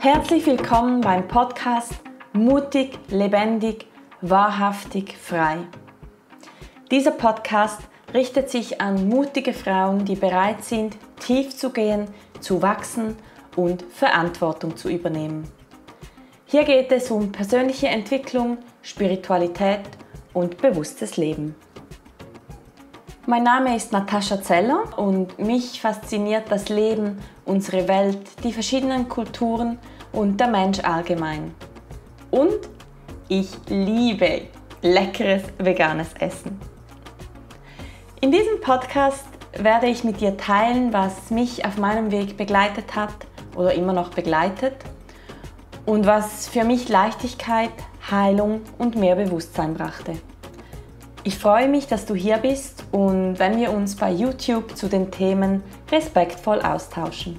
Herzlich willkommen beim Podcast Mutig, lebendig, wahrhaftig, frei. Dieser Podcast richtet sich an mutige Frauen, die bereit sind, tief zu gehen, zu wachsen und Verantwortung zu übernehmen. Hier geht es um persönliche Entwicklung, Spiritualität und bewusstes Leben. Mein Name ist Natascha Zeller und mich fasziniert das Leben, unsere Welt, die verschiedenen Kulturen und der Mensch allgemein. Und ich liebe leckeres veganes Essen. In diesem Podcast werde ich mit dir teilen, was mich auf meinem Weg begleitet hat oder immer noch begleitet und was für mich Leichtigkeit, Heilung und mehr Bewusstsein brachte. Ich freue mich, dass du hier bist und wenn wir uns bei YouTube zu den Themen respektvoll austauschen.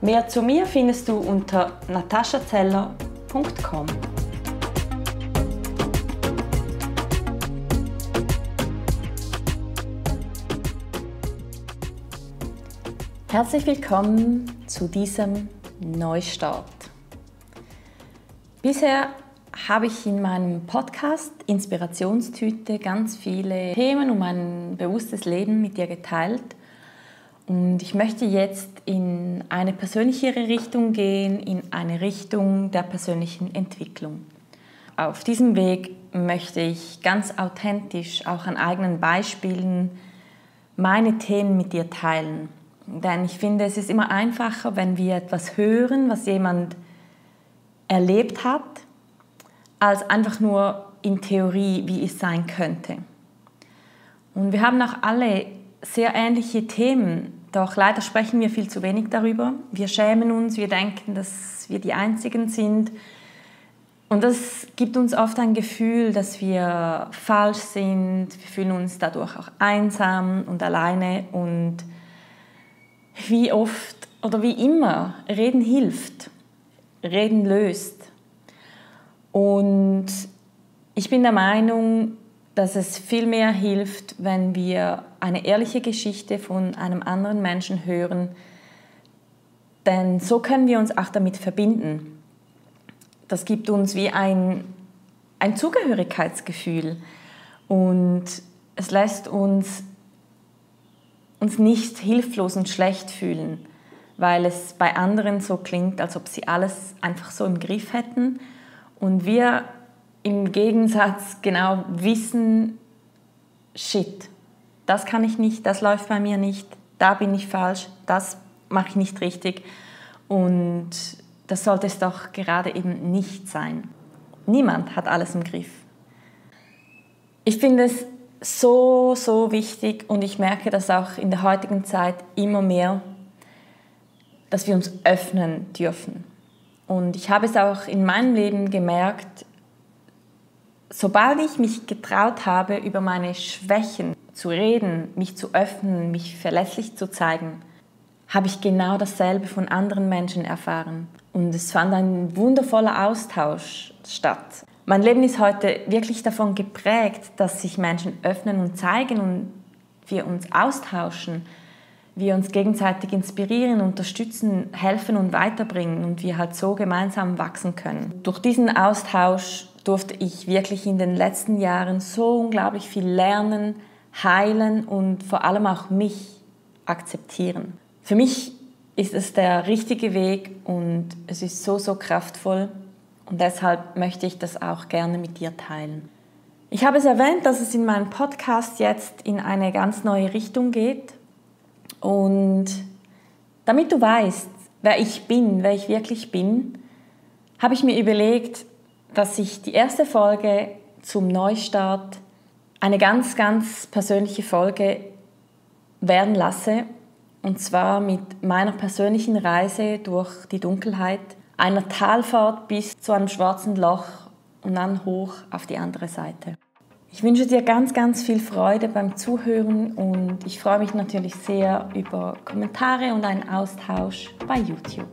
Mehr zu mir findest du unter nataschazeller.com. Herzlich willkommen zu diesem Neustart. Bisher habe ich in meinem Podcast Inspirationstüte ganz viele Themen um ein bewusstes Leben mit dir geteilt. Und ich möchte jetzt in eine persönlichere Richtung gehen, in eine Richtung der persönlichen Entwicklung. Auf diesem Weg möchte ich ganz authentisch, auch an eigenen Beispielen, meine Themen mit dir teilen. Denn ich finde, es ist immer einfacher, wenn wir etwas hören, was jemand erlebt hat, als einfach nur in Theorie, wie es sein könnte. Und wir haben auch alle sehr ähnliche Themen, doch leider sprechen wir viel zu wenig darüber. Wir schämen uns, wir denken, dass wir die Einzigen sind. Und das gibt uns oft ein Gefühl, dass wir falsch sind. Wir fühlen uns dadurch auch einsam und alleine. Und wie oft oder wie immer, Reden hilft, Reden löst. Und ich bin der Meinung, dass es viel mehr hilft, wenn wir eine ehrliche Geschichte von einem anderen Menschen hören, denn so können wir uns auch damit verbinden. Das gibt uns wie ein Zugehörigkeitsgefühl und es lässt uns nicht hilflos und schlecht fühlen, weil es bei anderen so klingt, als ob sie alles einfach so im Griff hätten. Und wir im Gegensatz genau wissen, shit, das kann ich nicht, das läuft bei mir nicht, da bin ich falsch, das mache ich nicht richtig. Und das sollte es doch gerade eben nicht sein. Niemand hat alles im Griff. Ich finde es so, so wichtig und ich merke das auch in der heutigen Zeit immer mehr, dass wir uns öffnen dürfen. Und ich habe es auch in meinem Leben gemerkt, sobald ich mich getraut habe, über meine Schwächen zu reden, mich zu öffnen, mich verlässlich zu zeigen, habe ich genau dasselbe von anderen Menschen erfahren. Und es fand ein wundervoller Austausch statt. Mein Leben ist heute wirklich davon geprägt, dass sich Menschen öffnen und zeigen und wir uns austauschen. Wir uns gegenseitig inspirieren, unterstützen, helfen und weiterbringen und wir halt so gemeinsam wachsen können. Durch diesen Austausch durfte ich wirklich in den letzten Jahren so unglaublich viel lernen, heilen und vor allem auch mich akzeptieren. Für mich ist es der richtige Weg und es ist so, so kraftvoll und deshalb möchte ich das auch gerne mit dir teilen. Ich habe es erwähnt, dass es in meinem Podcast jetzt in eine ganz neue Richtung geht. Und damit du weißt, wer ich bin, wer ich wirklich bin, habe ich mir überlegt, dass ich die erste Folge zum Neustart eine ganz, ganz persönliche Folge werden lasse. Und zwar mit meiner persönlichen Reise durch die Dunkelheit, einer Talfahrt bis zu einem schwarzen Loch und dann hoch auf die andere Seite. Ich wünsche dir ganz, ganz viel Freude beim Zuhören und ich freue mich natürlich sehr über Kommentare und einen Austausch bei YouTube.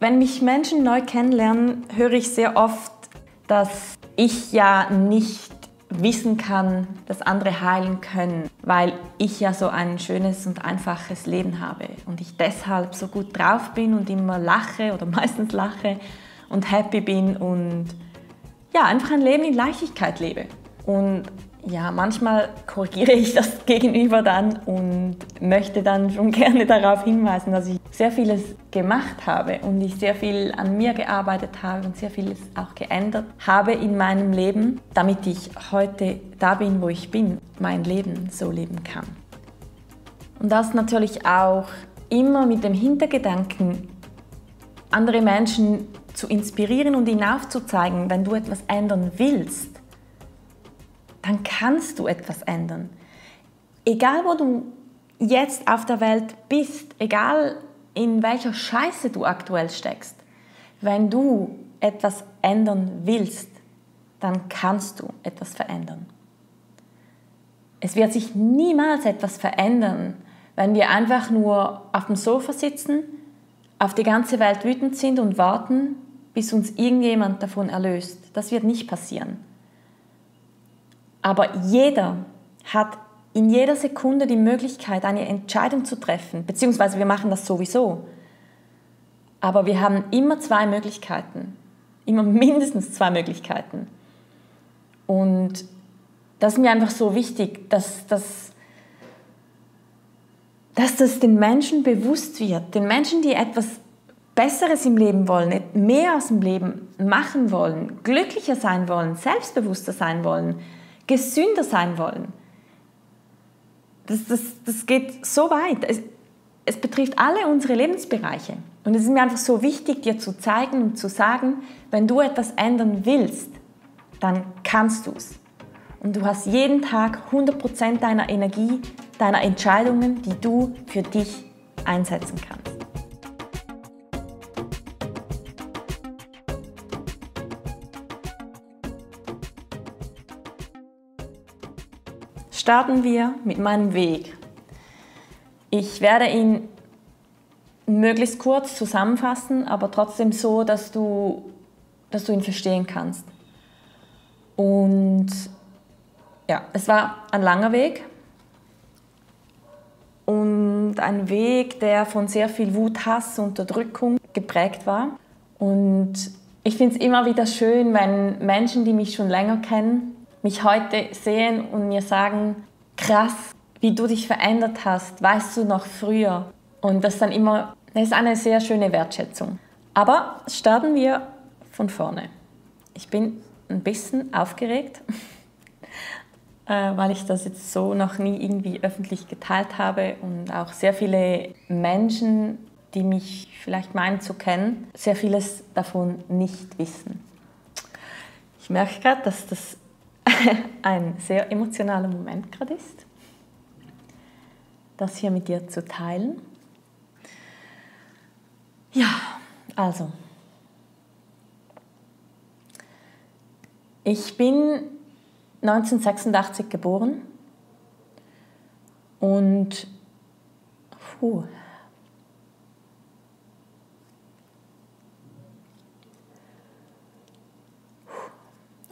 Wenn mich Menschen neu kennenlernen, höre ich sehr oft, dass ich ja nicht wissen kann, dass andere heilen können, weil ich ja so ein schönes und einfaches Leben habe und ich deshalb so gut drauf bin und immer lache oder meistens lache und happy bin und ja, einfach ein Leben in Leichtigkeit lebe. Und ja, manchmal korrigiere ich das Gegenüber dann und möchte dann schon gerne darauf hinweisen, dass ich sehr vieles gemacht habe und ich sehr viel an mir gearbeitet habe und sehr vieles auch geändert habe in meinem Leben, damit ich heute da bin, wo ich bin, mein Leben so leben kann. Und das natürlich auch immer mit dem Hintergedanken, andere Menschen zu inspirieren und ihnen aufzuzeigen, wenn du etwas ändern willst, dann kannst du etwas ändern. Egal wo du jetzt auf der Welt bist, egal in welcher Scheiße du aktuell steckst, wenn du etwas ändern willst, dann kannst du etwas verändern. Es wird sich niemals etwas verändern, wenn wir einfach nur auf dem Sofa sitzen, auf die ganze Welt wütend sind und warten, bis uns irgendjemand davon erlöst. Das wird nicht passieren. Aber jeder hat in jeder Sekunde die Möglichkeit, eine Entscheidung zu treffen, beziehungsweise wir machen das sowieso. Aber wir haben immer zwei Möglichkeiten, immer mindestens zwei Möglichkeiten. Und das ist mir einfach so wichtig, dass das den Menschen bewusst wird, den Menschen, die etwas Besseres im Leben wollen, mehr aus dem Leben machen wollen, glücklicher sein wollen, selbstbewusster sein wollen, gesünder sein wollen. Das geht so weit. Es betrifft alle unsere Lebensbereiche. Und es ist mir einfach so wichtig, dir zu zeigen und zu sagen, wenn du etwas ändern willst, dann kannst du es. Und du hast jeden Tag 100% deiner Energie, deiner Entscheidungen, die du für dich einsetzen kannst. Starten wir mit meinem Weg. Ich werde ihn möglichst kurz zusammenfassen, aber trotzdem so, dass du ihn verstehen kannst. Und ja, es war ein langer Weg und ein Weg, der von sehr viel Wut, Hass, Unterdrückung geprägt war. Und ich finde es immer wieder schön, wenn Menschen, die mich schon länger kennen, mich heute sehen und mir sagen, krass, wie du dich verändert hast, weißt du noch früher. Und das dann immer, das ist eine sehr schöne Wertschätzung. Aber starten wir von vorne. Ich bin ein bisschen aufgeregt, weil ich das jetzt so noch nie irgendwie öffentlich geteilt habe und auch sehr viele Menschen, die mich vielleicht meinen zu kennen, sehr vieles davon nicht wissen. Ich merke gerade, dass das ein sehr emotionaler Moment gerade ist, das hier mit dir zu teilen. Ja, also, ich bin 1986 geboren und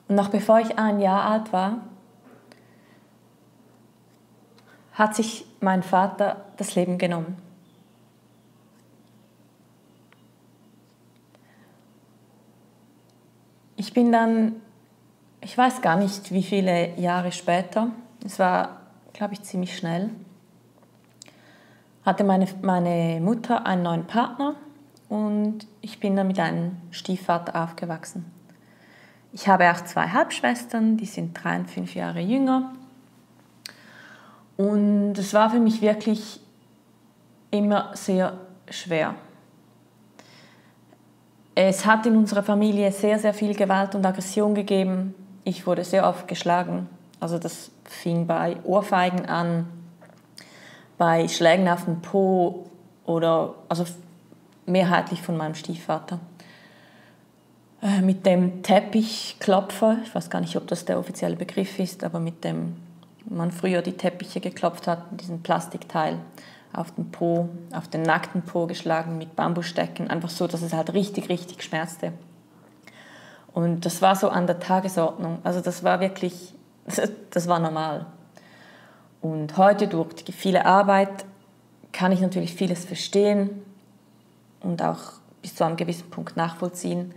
noch bevor ich ein Jahr alt war, hat sich mein Vater das Leben genommen. Ich bin dann, ich weiß gar nicht, wie viele Jahre später, es war, glaube ich, ziemlich schnell, hatte meine Mutter einen neuen Partner und ich bin dann mit einem Stiefvater aufgewachsen. Ich habe auch zwei Halbschwestern, die sind 3 und 5 Jahre jünger. Und es war für mich wirklich immer sehr schwer. Es hat in unserer Familie sehr, sehr viel Gewalt und Aggression gegeben. Ich wurde sehr oft geschlagen. Also das fing bei Ohrfeigen an, bei Schlägen auf den Po oder also mehrheitlich von meinem Stiefvater. Mit dem Teppichklopfer, ich weiß gar nicht, ob das der offizielle Begriff ist, aber mit dem man früher die Teppiche geklopft hat, diesen Plastikteil auf den Po, auf den nackten Po geschlagen, mit Bambusstecken, einfach so, dass es halt richtig, richtig schmerzte. Und das war so an der Tagesordnung. Also das war wirklich Das war normal. Und heute durch die viele Arbeit kann ich natürlich vieles verstehen und auch bis zu einem gewissen Punkt nachvollziehen,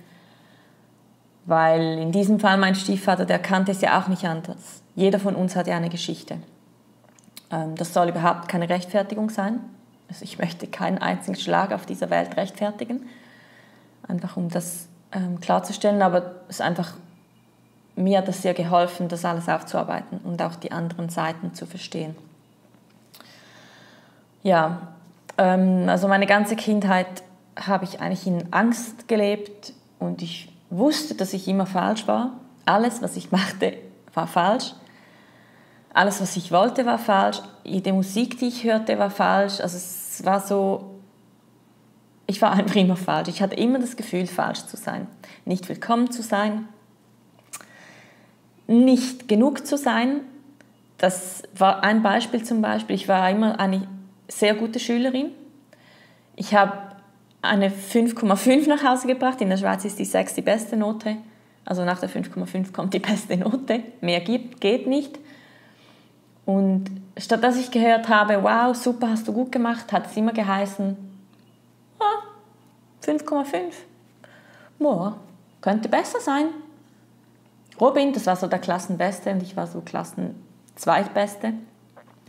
weil in diesem Fall mein Stiefvater, der kannte es ja auch nicht anders. Jeder von uns hat ja eine Geschichte. Das soll überhaupt keine Rechtfertigung sein. Also ich möchte keinen einzigen Schlag auf dieser Welt rechtfertigen, einfach um das klarzustellen, aber es ist einfach, mir hat das sehr geholfen, das alles aufzuarbeiten und auch die anderen Seiten zu verstehen. Ja, also meine ganze Kindheit habe ich eigentlich in Angst gelebt und ich wusste, dass ich immer falsch war. Alles, was ich machte, war falsch. Alles, was ich wollte, war falsch. Jede Musik, die ich hörte, war falsch. Also es war so, ich war einfach immer falsch. Ich hatte immer das Gefühl, falsch zu sein, nicht willkommen zu sein, nicht genug zu sein. Das war ein Beispiel zum Beispiel. Ich war immer eine sehr gute Schülerin. Ich habe eine 5,5 nach Hause gebracht. In der Schweiz ist die 6 die beste Note. Also nach der 5,5 kommt die beste Note. Mehr geht nicht. Und statt dass ich gehört habe, wow, super, hast du gut gemacht, hat es immer geheißen, ah, 5,5. Boah, könnte besser sein. Robin, das war so der Klassenbeste und ich war so Klassenzweitbeste.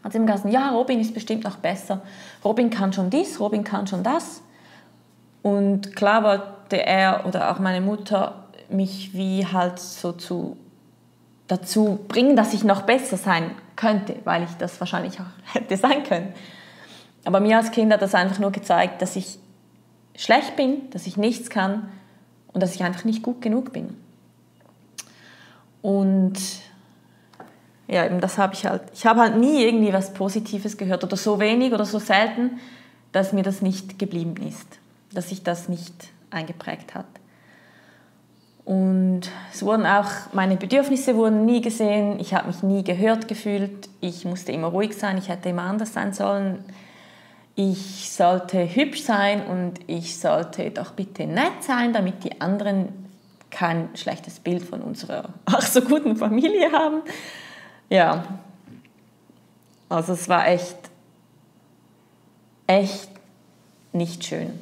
Hat immer gesagt, ja, Robin ist bestimmt noch besser. Robin kann schon dies, Robin kann schon das. Und klar wollte er oder auch meine Mutter mich wie halt so dazu bringen, dass ich noch besser sein könnte, weil ich das wahrscheinlich auch hätte sein können. Aber mir als Kind hat das einfach nur gezeigt, dass ich schlecht bin, dass ich nichts kann und dass ich einfach nicht gut genug bin. Und ja, eben das habe ich halt. Ich habe halt nie irgendwie was Positives gehört oder so wenig oder so selten, dass mir das nicht geblieben ist, dass sich das nicht eingeprägt hat. Und es wurden auch, meine Bedürfnisse wurden nie gesehen, ich habe mich nie gehört gefühlt, ich musste immer ruhig sein, ich hätte immer anders sein sollen, ich sollte hübsch sein und ich sollte doch bitte nett sein, damit die anderen kein schlechtes Bild von unserer auch so guten Familie haben. Ja, also es war echt nicht schön.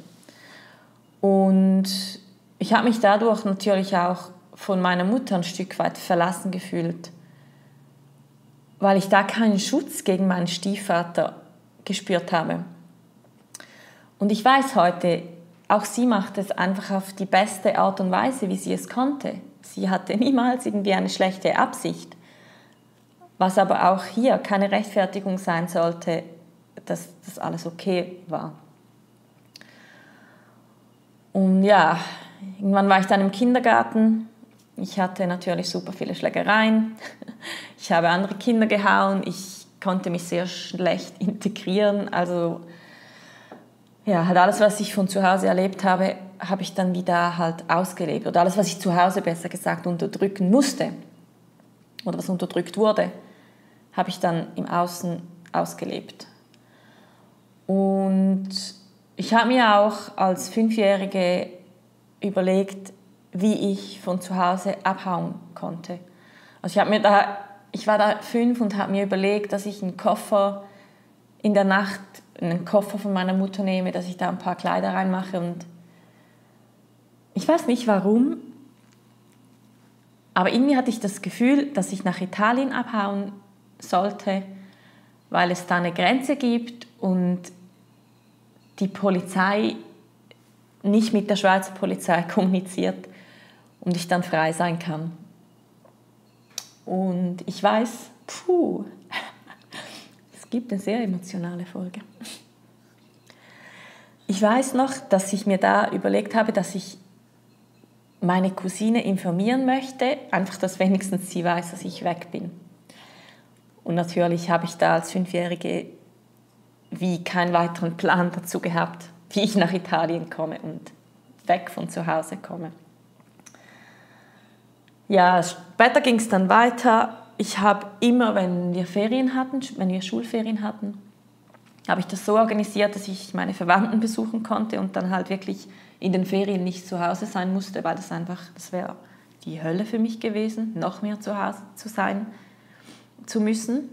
Und ich habe mich dadurch natürlich auch von meiner Mutter ein Stück weit verlassen gefühlt, weil ich da keinen Schutz gegen meinen Stiefvater gespürt habe. Und ich weiß heute, auch sie macht es einfach auf die beste Art und Weise, wie sie es konnte. Sie hatte niemals irgendwie eine schlechte Absicht. Was aber auch hier keine Rechtfertigung sein sollte, dass das alles okay war. Und ja, irgendwann war ich dann im Kindergarten. Ich hatte natürlich super viele Schlägereien. Ich habe andere Kinder gehauen. Ich konnte mich sehr schlecht integrieren. Also ja, halt alles, was ich von zu Hause erlebt habe, habe ich dann wieder halt ausgelebt. Oder alles, was ich zu Hause, besser gesagt, unterdrücken musste oder was unterdrückt wurde, habe ich dann im Außen ausgelebt. Und ich habe mir auch als 5-Jährige überlegt, wie ich von zu Hause abhauen konnte. Also ich war da 5 und habe mir überlegt, dass ich einen Koffer in der Nacht, einen Koffer von meiner Mutter nehme, dass ich da ein paar Kleider reinmache. Und ich weiß nicht warum, aber irgendwie hatte ich das Gefühl, dass ich nach Italien abhauen sollte, weil es da eine Grenze gibt und die Polizei nicht mit der Schweizer Polizei kommuniziert und ich dann frei sein kann. Und ich weiß, puh, es gibt eine sehr emotionale Folge. Ich weiß noch, dass ich mir da überlegt habe, dass ich meine Cousine informieren möchte, einfach, dass wenigstens sie weiß, dass ich weg bin. Und natürlich habe ich da als 5-Jährige wie keinen weiteren Plan dazu gehabt, wie ich nach Italien komme und weg von zu Hause komme. Ja, später ging es dann weiter. Ich habe immer, wenn wir Schulferien hatten, habe ich das so organisiert, dass ich meine Verwandten besuchen konnte und dann halt wirklich in den Ferien nicht zu Hause sein musste, weil das wäre die Hölle für mich gewesen, noch mehr zu Hause zu sein. zu müssen.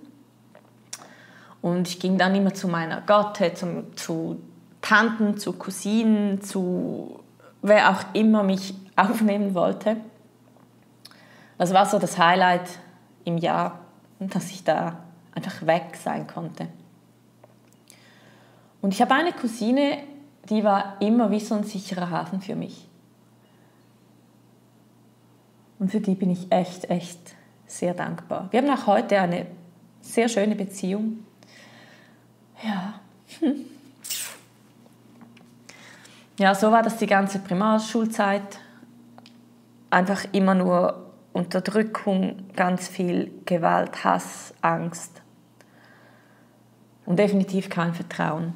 Und ich ging dann immer zu meiner Gatte, zu Tanten, zu Cousinen, zu wer auch immer mich aufnehmen wollte. Das war so das Highlight im Jahr, dass ich da einfach weg sein konnte. Und ich habe eine Cousine, die war immer wie so ein sicherer Hafen für mich. Und für die bin ich echt, echt sehr dankbar. Wir haben auch heute eine sehr schöne Beziehung. Ja. Ja, so war das die ganze Primarschulzeit. Einfach immer nur Unterdrückung, ganz viel Gewalt, Hass, Angst und definitiv kein Vertrauen.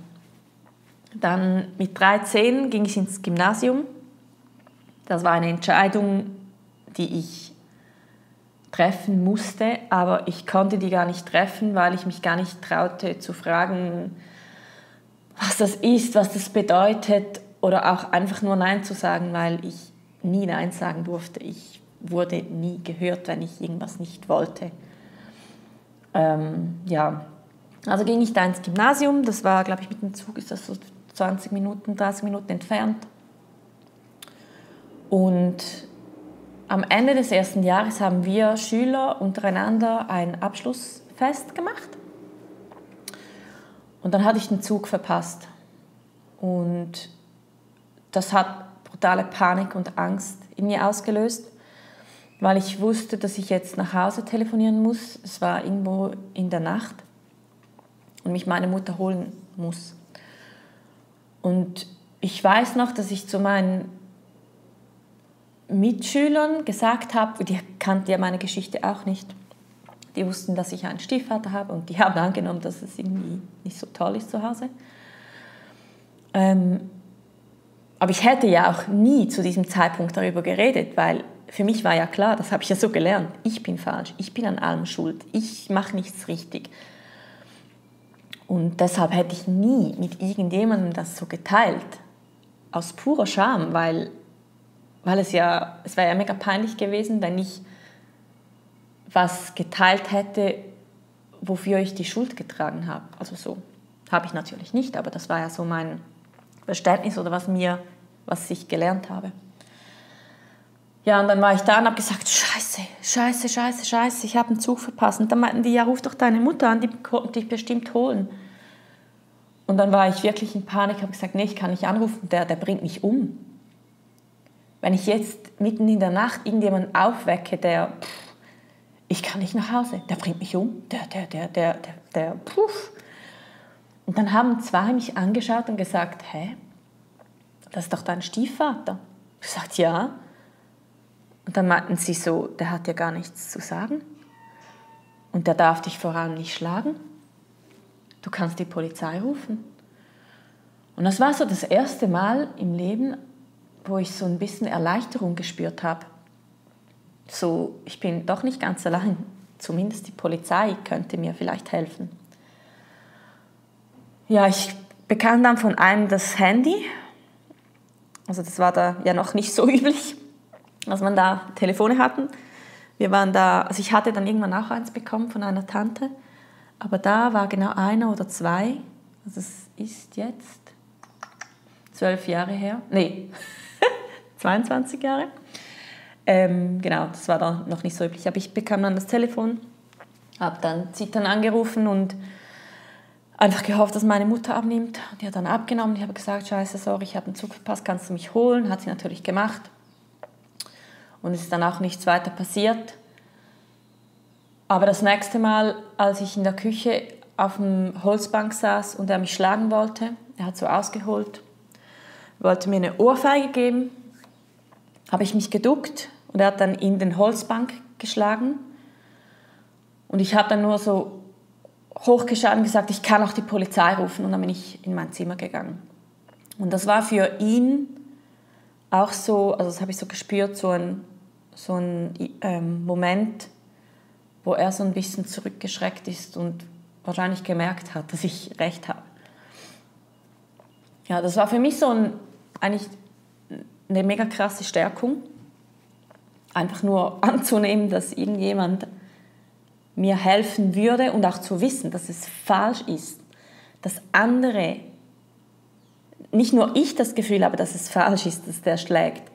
Dann mit 13 ging ich ins Gymnasium. Das war eine Entscheidung, die ich treffen musste, aber ich konnte die gar nicht treffen, weil ich mich gar nicht traute zu fragen, was das ist, was das bedeutet oder auch einfach nur Nein zu sagen, weil ich nie Nein sagen durfte. Ich wurde nie gehört, wenn ich irgendwas nicht wollte. Ja, also ging ich da ins Gymnasium, das war, glaube ich, mit dem Zug ist das so 20 Minuten, 30 Minuten entfernt. Und am Ende des ersten Jahres haben wir Schüler untereinander ein Abschlussfest gemacht. Und dann hatte ich den Zug verpasst. Und das hat brutale Panik und Angst in mir ausgelöst, weil ich wusste, dass ich jetzt nach Hause telefonieren muss. Es war irgendwo in der Nacht und mich meine Mutter holen muss. Und ich weiß noch, dass ich zu meinen Mitschülern gesagt habe, die kannten ja meine Geschichte auch nicht. Die wussten, dass ich einen Stiefvater habe und die haben angenommen, dass es irgendwie nicht so toll ist zu Hause. Aber ich hätte ja auch nie zu diesem Zeitpunkt darüber geredet, weil für mich war ja klar, das habe ich ja so gelernt, ich bin falsch, ich bin an allem schuld, ich mache nichts richtig. Und deshalb hätte ich nie mit irgendjemandem das so geteilt, aus purer Scham, weil es wäre ja mega peinlich gewesen, wenn ich was geteilt hätte, wofür ich die Schuld getragen habe. Also so habe ich natürlich nicht, aber das war ja so mein Verständnis oder was ich gelernt habe. Ja, und dann war ich da und habe gesagt, Scheiße, Scheiße, Scheiße, Scheiße, ich habe einen Zug verpasst. Und dann meinten die, ja, ruf doch deine Mutter an, die kommt dich bestimmt holen. Und dann war ich wirklich in Panik, habe gesagt, nee, ich kann nicht anrufen, der bringt mich um. Wenn ich jetzt mitten in der Nacht irgendjemanden aufwecke, ich kann nicht nach Hause, der bringt mich um, Und dann haben zwei mich angeschaut und gesagt, hä, das ist doch dein Stiefvater. Ich sagte, ja. Und dann meinten sie so, der hat ja gar nichts zu sagen und der darf dich vor allem nicht schlagen. Du kannst die Polizei rufen. Und das war so das erste Mal im Leben, wo ich so ein bisschen Erleichterung gespürt habe. So, ich bin doch nicht ganz allein. Zumindest die Polizei könnte mir vielleicht helfen. Ja, ich bekam dann von einem das Handy. Also das war da ja noch nicht so üblich, dass man da Telefone hatten. Wir waren da, also ich hatte dann irgendwann auch eins bekommen von einer Tante. Aber da war genau einer oder zwei. Also es ist jetzt 12 Jahre her. Nee. 22 Jahre. Genau, das war da noch nicht so üblich. Aber ich bekam dann das Telefon, habe dann zittern angerufen und einfach gehofft, dass meine Mutter abnimmt. Die hat dann abgenommen. Ich habe gesagt, Scheiße, sorry, ich habe einen Zug verpasst, kannst du mich holen? Hat sie natürlich gemacht. Und es ist dann auch nichts weiter passiert. Aber das nächste Mal, als ich in der Küche auf dem Holzbank saß und er mich schlagen wollte, er hat so ausgeholt, wollte mir eine Ohrfeige geben, habe ich mich geduckt und er hat dann in den Holzbank geschlagen. Und ich habe dann nur so hochgeschaut und gesagt, ich kann auch die Polizei rufen. Und dann bin ich in mein Zimmer gegangen. Und das war für ihn auch so, also das habe ich so gespürt, so ein Moment, wo er so ein bisschen zurückgeschreckt ist und wahrscheinlich gemerkt hat, dass ich recht habe. Ja, das war für mich so eigentlich eine mega krasse Stärkung, einfach nur anzunehmen, dass irgendjemand mir helfen würde und auch zu wissen, dass es falsch ist, dass andere, nicht nur ich das Gefühl habe, dass es falsch ist, dass der schlägt,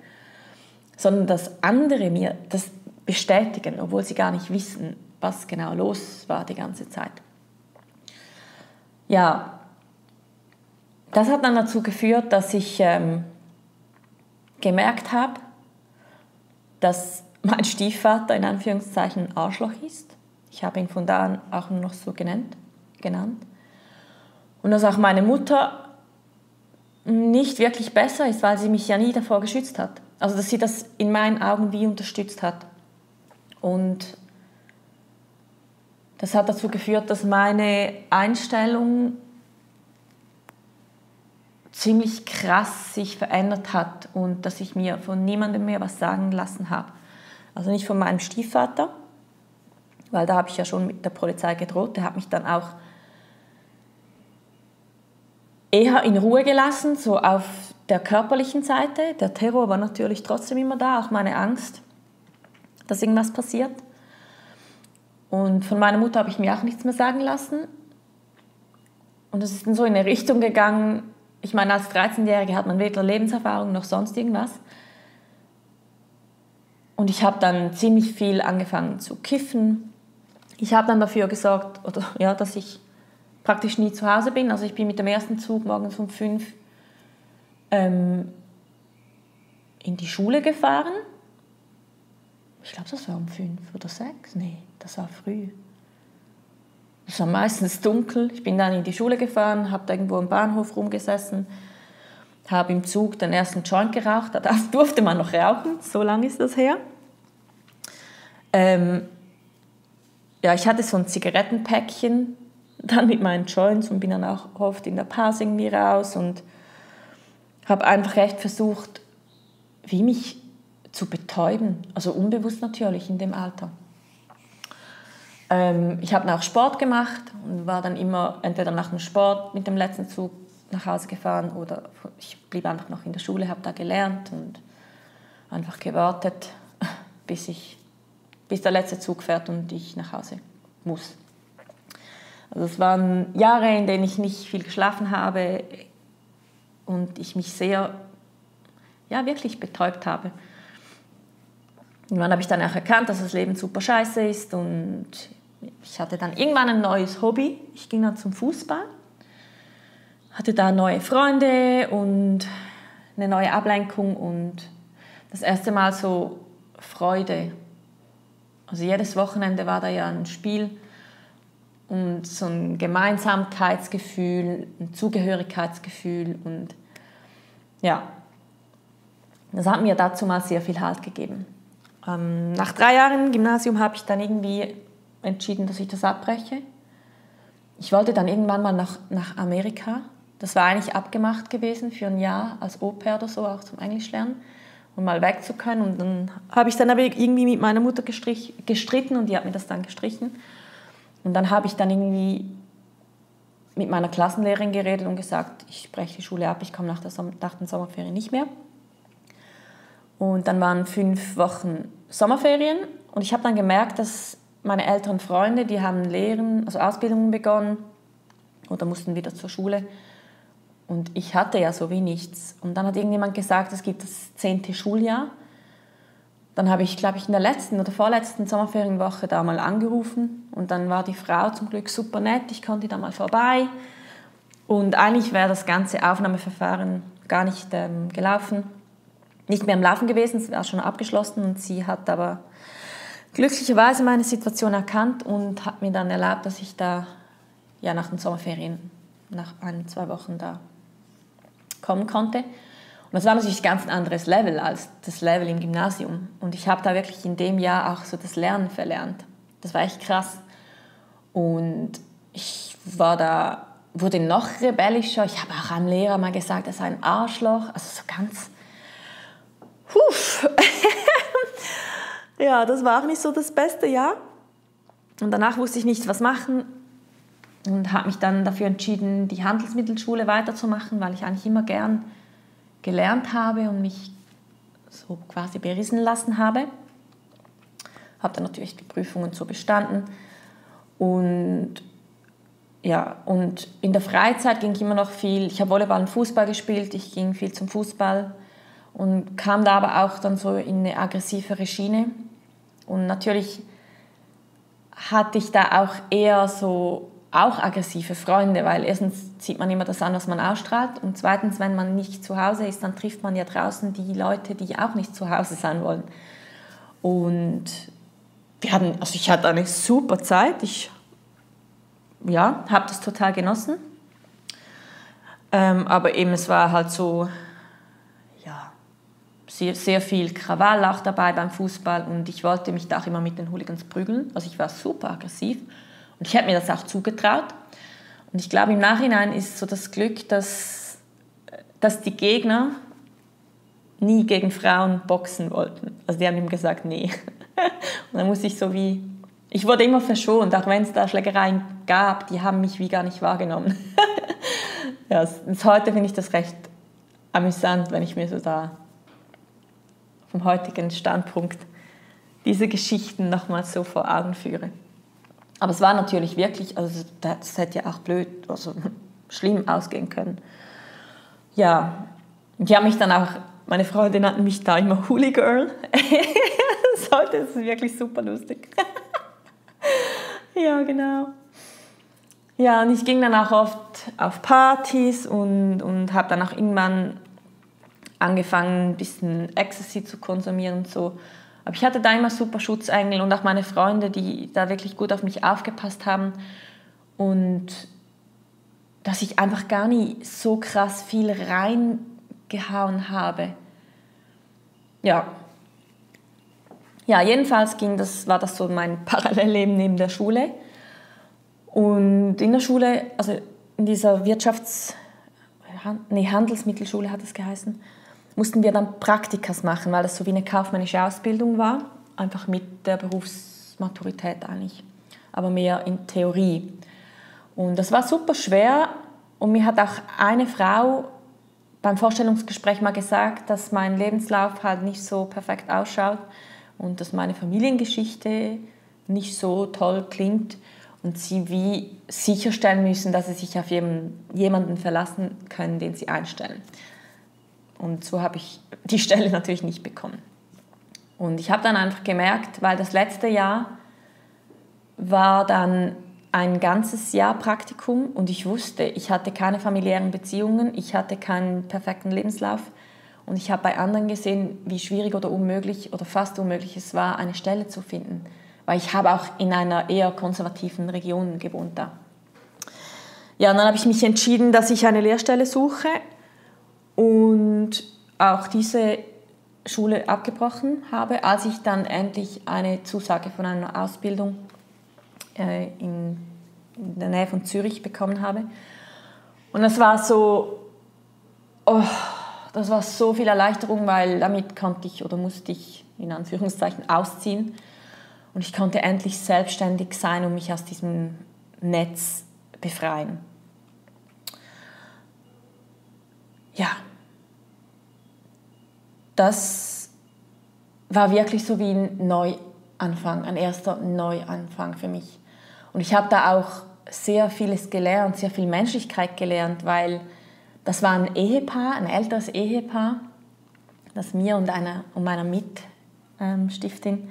sondern dass andere mir das bestätigen, obwohl sie gar nicht wissen, was genau los war die ganze Zeit. Ja, das hat dann dazu geführt, dass ich gemerkt habe, dass mein Stiefvater in Anführungszeichen ein Arschloch ist. Ich habe ihn von da an auch nur noch so genannt. Und dass auch meine Mutter nicht wirklich besser ist, weil sie mich ja nie davor geschützt hat. Also dass sie das in meinen Augen wie unterstützt hat. Und das hat dazu geführt, dass meine Einstellung ziemlich krass sich verändert hat und dass ich mir von niemandem mehr was sagen lassen habe. Also nicht von meinem Stiefvater, weil da habe ich ja schon mit der Polizei gedroht. Der hat mich dann auch eher in Ruhe gelassen, so auf der körperlichen Seite. Der Terror war natürlich trotzdem immer da, auch meine Angst, dass irgendwas passiert. Und von meiner Mutter habe ich mir auch nichts mehr sagen lassen. Und es ist dann so in eine Richtung gegangen, ich meine, als 13-Jährige hat man weder Lebenserfahrung noch sonst irgendwas. Und ich habe dann ziemlich viel angefangen zu kiffen. Ich habe dann dafür gesorgt, dass ich praktisch nie zu Hause bin. Also ich bin mit dem ersten Zug morgens um 5 in die Schule gefahren. Ich glaube, das war um 5 oder 6. Nee, das war früh. Es war meistens dunkel. Ich bin dann in die Schule gefahren, habe irgendwo im Bahnhof rumgesessen, habe im Zug den ersten Joint geraucht. Da durfte man noch rauchen, so lange ist das her. Ich hatte so ein Zigarettenpäckchen dann mit meinen Joints und bin dann auch oft in der Pause irgendwie raus und habe einfach echt versucht, wie mich zu betäuben, also unbewusst natürlich in dem Alter. Ich habe dann auch Sport gemacht und war dann immer entweder nach dem Sport mit dem letzten Zug nach Hause gefahren oder ich blieb einfach noch in der Schule, habe da gelernt und einfach gewartet, bis der letzte Zug fährt und ich nach Hause muss. Also es waren Jahre, in denen ich nicht viel geschlafen habe und ich mich sehr, wirklich betäubt habe. Irgendwann habe ich dann auch erkannt, dass das Leben super scheiße ist und ich hatte dann irgendwann ein neues Hobby. Ich ging dann zum Fußball, hatte da neue Freunde und eine neue Ablenkung und das erste Mal so Freude. Also jedes Wochenende war da ja ein Spiel. Und so ein Gemeinsamkeitsgefühl, ein Zugehörigkeitsgefühl. Und ja, das hat mir dazu mal sehr viel Halt gegeben. Nach 3 Jahren im Gymnasium habe ich dann irgendwie entschieden, dass ich das abbreche. Ich wollte dann irgendwann mal nach Amerika. Das war eigentlich abgemacht gewesen für ein Jahr als Au-pair oder so, auch zum Englischlernen, um mal weg zu können. Und dann habe ich dann aber irgendwie mit meiner Mutter gestritten und die hat mir das dann gestrichen. Und dann habe ich dann irgendwie mit meiner Klassenlehrerin geredet und gesagt, ich breche die Schule ab, ich komme nach den Sommerferien nicht mehr. Und dann waren 5 Wochen Sommerferien und ich habe dann gemerkt, dass meine älteren Freunde, die haben Lehren, also Ausbildungen begonnen oder mussten wieder zur Schule. Und ich hatte ja so wie nichts. Und dann hat irgendjemand gesagt, es gibt das 10. Schuljahr. Dann habe ich, glaube ich, in der letzten oder vorletzten Sommerferienwoche da mal angerufen und dann war die Frau zum Glück super nett, ich konnte da mal vorbei und eigentlich wäre das ganze Aufnahmeverfahren gar nicht gelaufen, nicht mehr am Laufen gewesen, es war schon abgeschlossen und sie hat aber glücklicherweise meine Situation erkannt und hat mir dann erlaubt, dass ich da nach den Sommerferien, nach 1, 2 Wochen da kommen konnte. Und das war natürlich ein ganz anderes Level als das Level im Gymnasium. Und ich habe da wirklich in dem Jahr auch so das Lernen verlernt. Das war echt krass. Und ich wurde noch rebellischer. Ich habe auch einem Lehrer mal gesagt, er sei ein Arschloch. Also so ganz... Ja, das war auch nicht so das Beste, ja. Und danach wusste ich nicht, was machen. Und habe mich dann dafür entschieden, die Handelsmittelschule weiterzumachen, weil ich eigentlich immer gern gelernt habe und mich so quasi berissen lassen habe. Habe dann natürlich die Prüfungen so bestanden Und ja, und in der Freizeit ging ich immer noch viel, ich habe Volleyball und Fußball gespielt, ich ging viel zum Fußball und kam da aber auch dann so in eine aggressivere Schiene. Und natürlich hatte ich da auch eher so auch aggressive Freunde, weil erstens sieht man immer das an, was man ausstrahlt, und zweitens, wenn man nicht zu Hause ist, dann trifft man ja draußen die Leute, die auch nicht zu Hause sein wollen. Und wir hatten, also ich hatte eine super Zeit, ich habe das total genossen, aber eben es war halt so, ja, sehr, sehr viel Krawall auch dabei beim Fußball, und ich wollte mich da auch immer mit den Hooligans prügeln, also ich war super aggressiv. Und ich habe mir das auch zugetraut. Und ich glaube, im Nachhinein ist so das Glück, dass die Gegner nie gegen Frauen boxen wollten. Also die haben ihm gesagt, nee. Und dann muss ich so wie... Ich wurde immer verschont, auch wenn es da Schlägereien gab. Die haben mich wie gar nicht wahrgenommen. Ja, bis heute finde ich das recht amüsant, wenn ich mir so da vom heutigen Standpunkt diese Geschichten nochmals so vor Augen führe. Aber es war natürlich wirklich, also das hätte ja auch blöd, also schlimm ausgehen können. Ja, die haben mich dann auch, meine Freunde nannten mich da immer Hooli Girl. Das ist wirklich super lustig. Ja, genau. Ja, und ich ging dann auch oft auf Partys und habe dann auch irgendwann angefangen, ein bisschen Ecstasy zu konsumieren und so. Aber ich hatte da immer super Schutzengel und auch meine Freunde, die da wirklich gut auf mich aufgepasst haben. Und dass ich einfach gar nie so krass viel reingehauen habe. Ja. Ja, jedenfalls war das so mein Parallelleben neben der Schule. Und in der Schule, also in dieser Handelsmittelschule hat es geheißen, mussten wir dann Praktikas machen, weil das so wie eine kaufmännische Ausbildung war, einfach mit der Berufsmaturität eigentlich, aber mehr in Theorie. Und das war super schwer, und mir hat auch eine Frau beim Vorstellungsgespräch mal gesagt, dass mein Lebenslauf halt nicht so perfekt ausschaut und dass meine Familiengeschichte nicht so toll klingt und sie wie sicherstellen müssen, dass sie sich auf jemanden verlassen können, den sie einstellen. Und so habe ich die Stelle natürlich nicht bekommen. Und ich habe dann einfach gemerkt, weil das letzte Jahr war dann ein ganzes Jahr Praktikum und ich wusste, ich hatte keine familiären Beziehungen, ich hatte keinen perfekten Lebenslauf und ich habe bei anderen gesehen, wie schwierig oder unmöglich oder fast unmöglich es war, eine Stelle zu finden. Weil ich habe auch in einer eher konservativen Region gewohnt da. Ja, und dann habe ich mich entschieden, dass ich eine Lehrstelle suche. Und auch diese Schule abgebrochen habe, als ich dann endlich eine Zusage von einer Ausbildung in der Nähe von Zürich bekommen habe. Und das war so, oh, das war so viel Erleichterung, weil damit konnte ich oder musste ich in Anführungszeichen ausziehen. Und ich konnte endlich selbstständig sein und mich aus diesem Netz befreien. Ja, das war wirklich so wie ein Neuanfang, ein erster Neuanfang für mich. Und ich habe da auch sehr vieles gelernt, sehr viel Menschlichkeit gelernt, weil das war ein Ehepaar, ein älteres Ehepaar, das mir und meiner Mitstiftin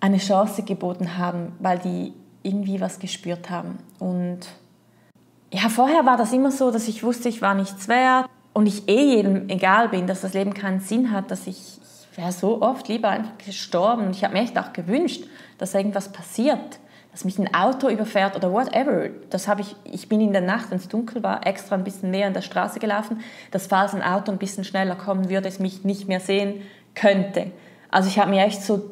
eine Chance geboten haben, weil die irgendwie was gespürt haben. Und ja, vorher war das immer so, dass ich wusste, ich war nichts wert und ich jedem egal bin, dass das Leben keinen Sinn hat, dass ich wäre so oft lieber einfach gestorben. Und ich habe mir echt auch gewünscht, dass irgendwas passiert, dass mich ein Auto überfährt oder whatever. Das habe ich bin in der Nacht, wenn es dunkel war, extra ein bisschen näher an der Straße gelaufen, dass falls ein Auto ein bisschen schneller kommen würde, es mich nicht mehr sehen könnte. Also ich habe mir echt so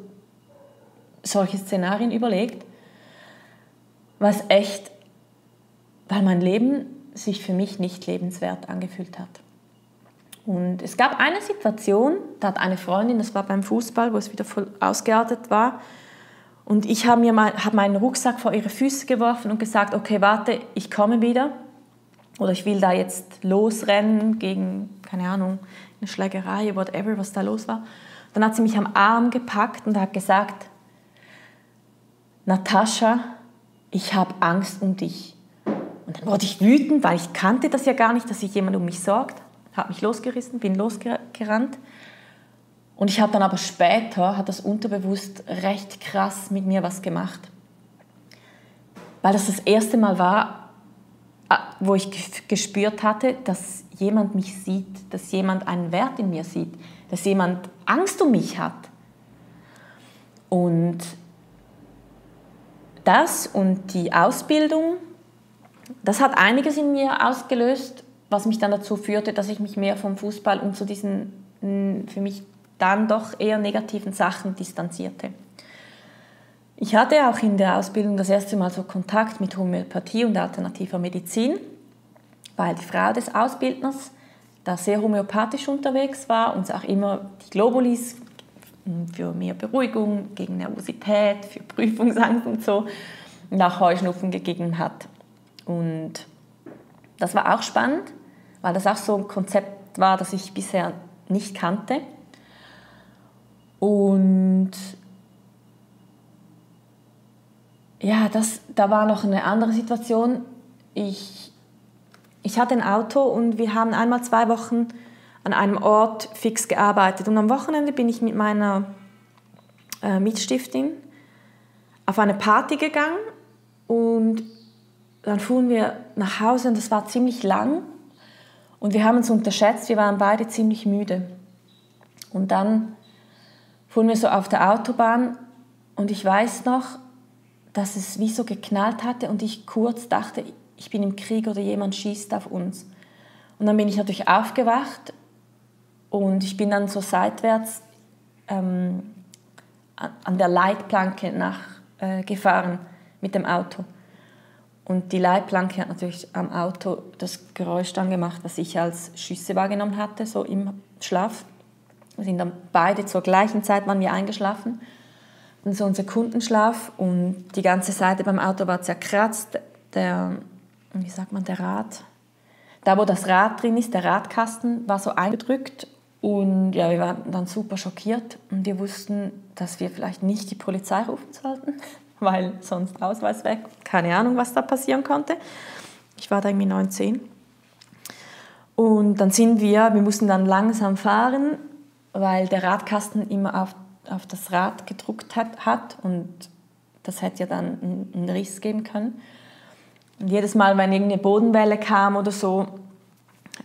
solche Szenarien überlegt, was echt... weil mein Leben sich für mich nicht lebenswert angefühlt hat. Und es gab eine Situation, da hat eine Freundin, das war beim Fußball, wo es wieder voll ausgeartet war, und ich habe meinen Rucksack vor ihre Füße geworfen und gesagt, okay, warte, ich komme wieder, oder ich will da jetzt losrennen gegen, keine Ahnung, eine Schlägerei, whatever, was da los war. Dann hat sie mich am Arm gepackt und hat gesagt, Natascha, ich habe Angst um dich. Und dann wurde ich wütend, weil ich kannte das ja gar nicht, dass sich jemand um mich sorgt. Habe mich losgerissen, bin losgerannt. Und ich habe dann aber später, hat das unterbewusst recht krass mit mir was gemacht. Weil das das erste Mal war, wo ich gespürt hatte, dass jemand mich sieht, dass jemand einen Wert in mir sieht, dass jemand Angst um mich hat. Und das und die Ausbildung, das hat einiges in mir ausgelöst, was mich dann dazu führte, dass ich mich mehr vom Fußball und zu diesen für mich dann doch eher negativen Sachen distanzierte. Ich hatte auch in der Ausbildung das erste Mal so Kontakt mit Homöopathie und alternativer Medizin, weil die Frau des Ausbildners da sehr homöopathisch unterwegs war und auch immer die Globulis für mehr Beruhigung, gegen Nervosität, für Prüfungsangst und so, nach Heuschnupfen gegeben hat. Und das war auch spannend, weil das auch so ein Konzept war, das ich bisher nicht kannte. Und ja, da war noch eine andere Situation. Ich hatte ein Auto und wir haben einmal 2 Wochen an einem Ort fix gearbeitet. Und am Wochenende bin ich mit meiner Mitstiftin auf eine Party gegangen und dann fuhren wir nach Hause und das war ziemlich lang und wir haben uns unterschätzt, wir waren beide ziemlich müde. Und dann fuhren wir so auf der Autobahn und ich weiß noch, dass es wie so geknallt hatte und ich kurz dachte, ich bin im Krieg oder jemand schießt auf uns. Und dann bin ich natürlich aufgewacht und ich bin dann so seitwärts an der Leitplanke nachgefahren mit dem Auto. Und die Leitplanke hat natürlich am Auto das Geräusch dann gemacht, was ich als Schüsse wahrgenommen hatte, so im Schlaf. Wir sind dann beide zur gleichen Zeit, waren wir eingeschlafen. Und so ein Sekundenschlaf und die ganze Seite beim Auto war zerkratzt. Wie sagt man, der Rad? Da, wo das Rad drin ist, der Radkasten, war so eingedrückt. Und ja, wir waren dann super schockiert. Und wir wussten, dass wir vielleicht nicht die Polizei rufen sollten, weil sonst Ausweis weg. Keine Ahnung, was da passieren konnte. Ich war da irgendwie 19. Und dann wir mussten dann langsam fahren, weil der Radkasten immer auf das Rad gedruckt hat und das hätte ja dann einen Riss geben können. Und jedes Mal, wenn irgendeine Bodenwelle kam oder so,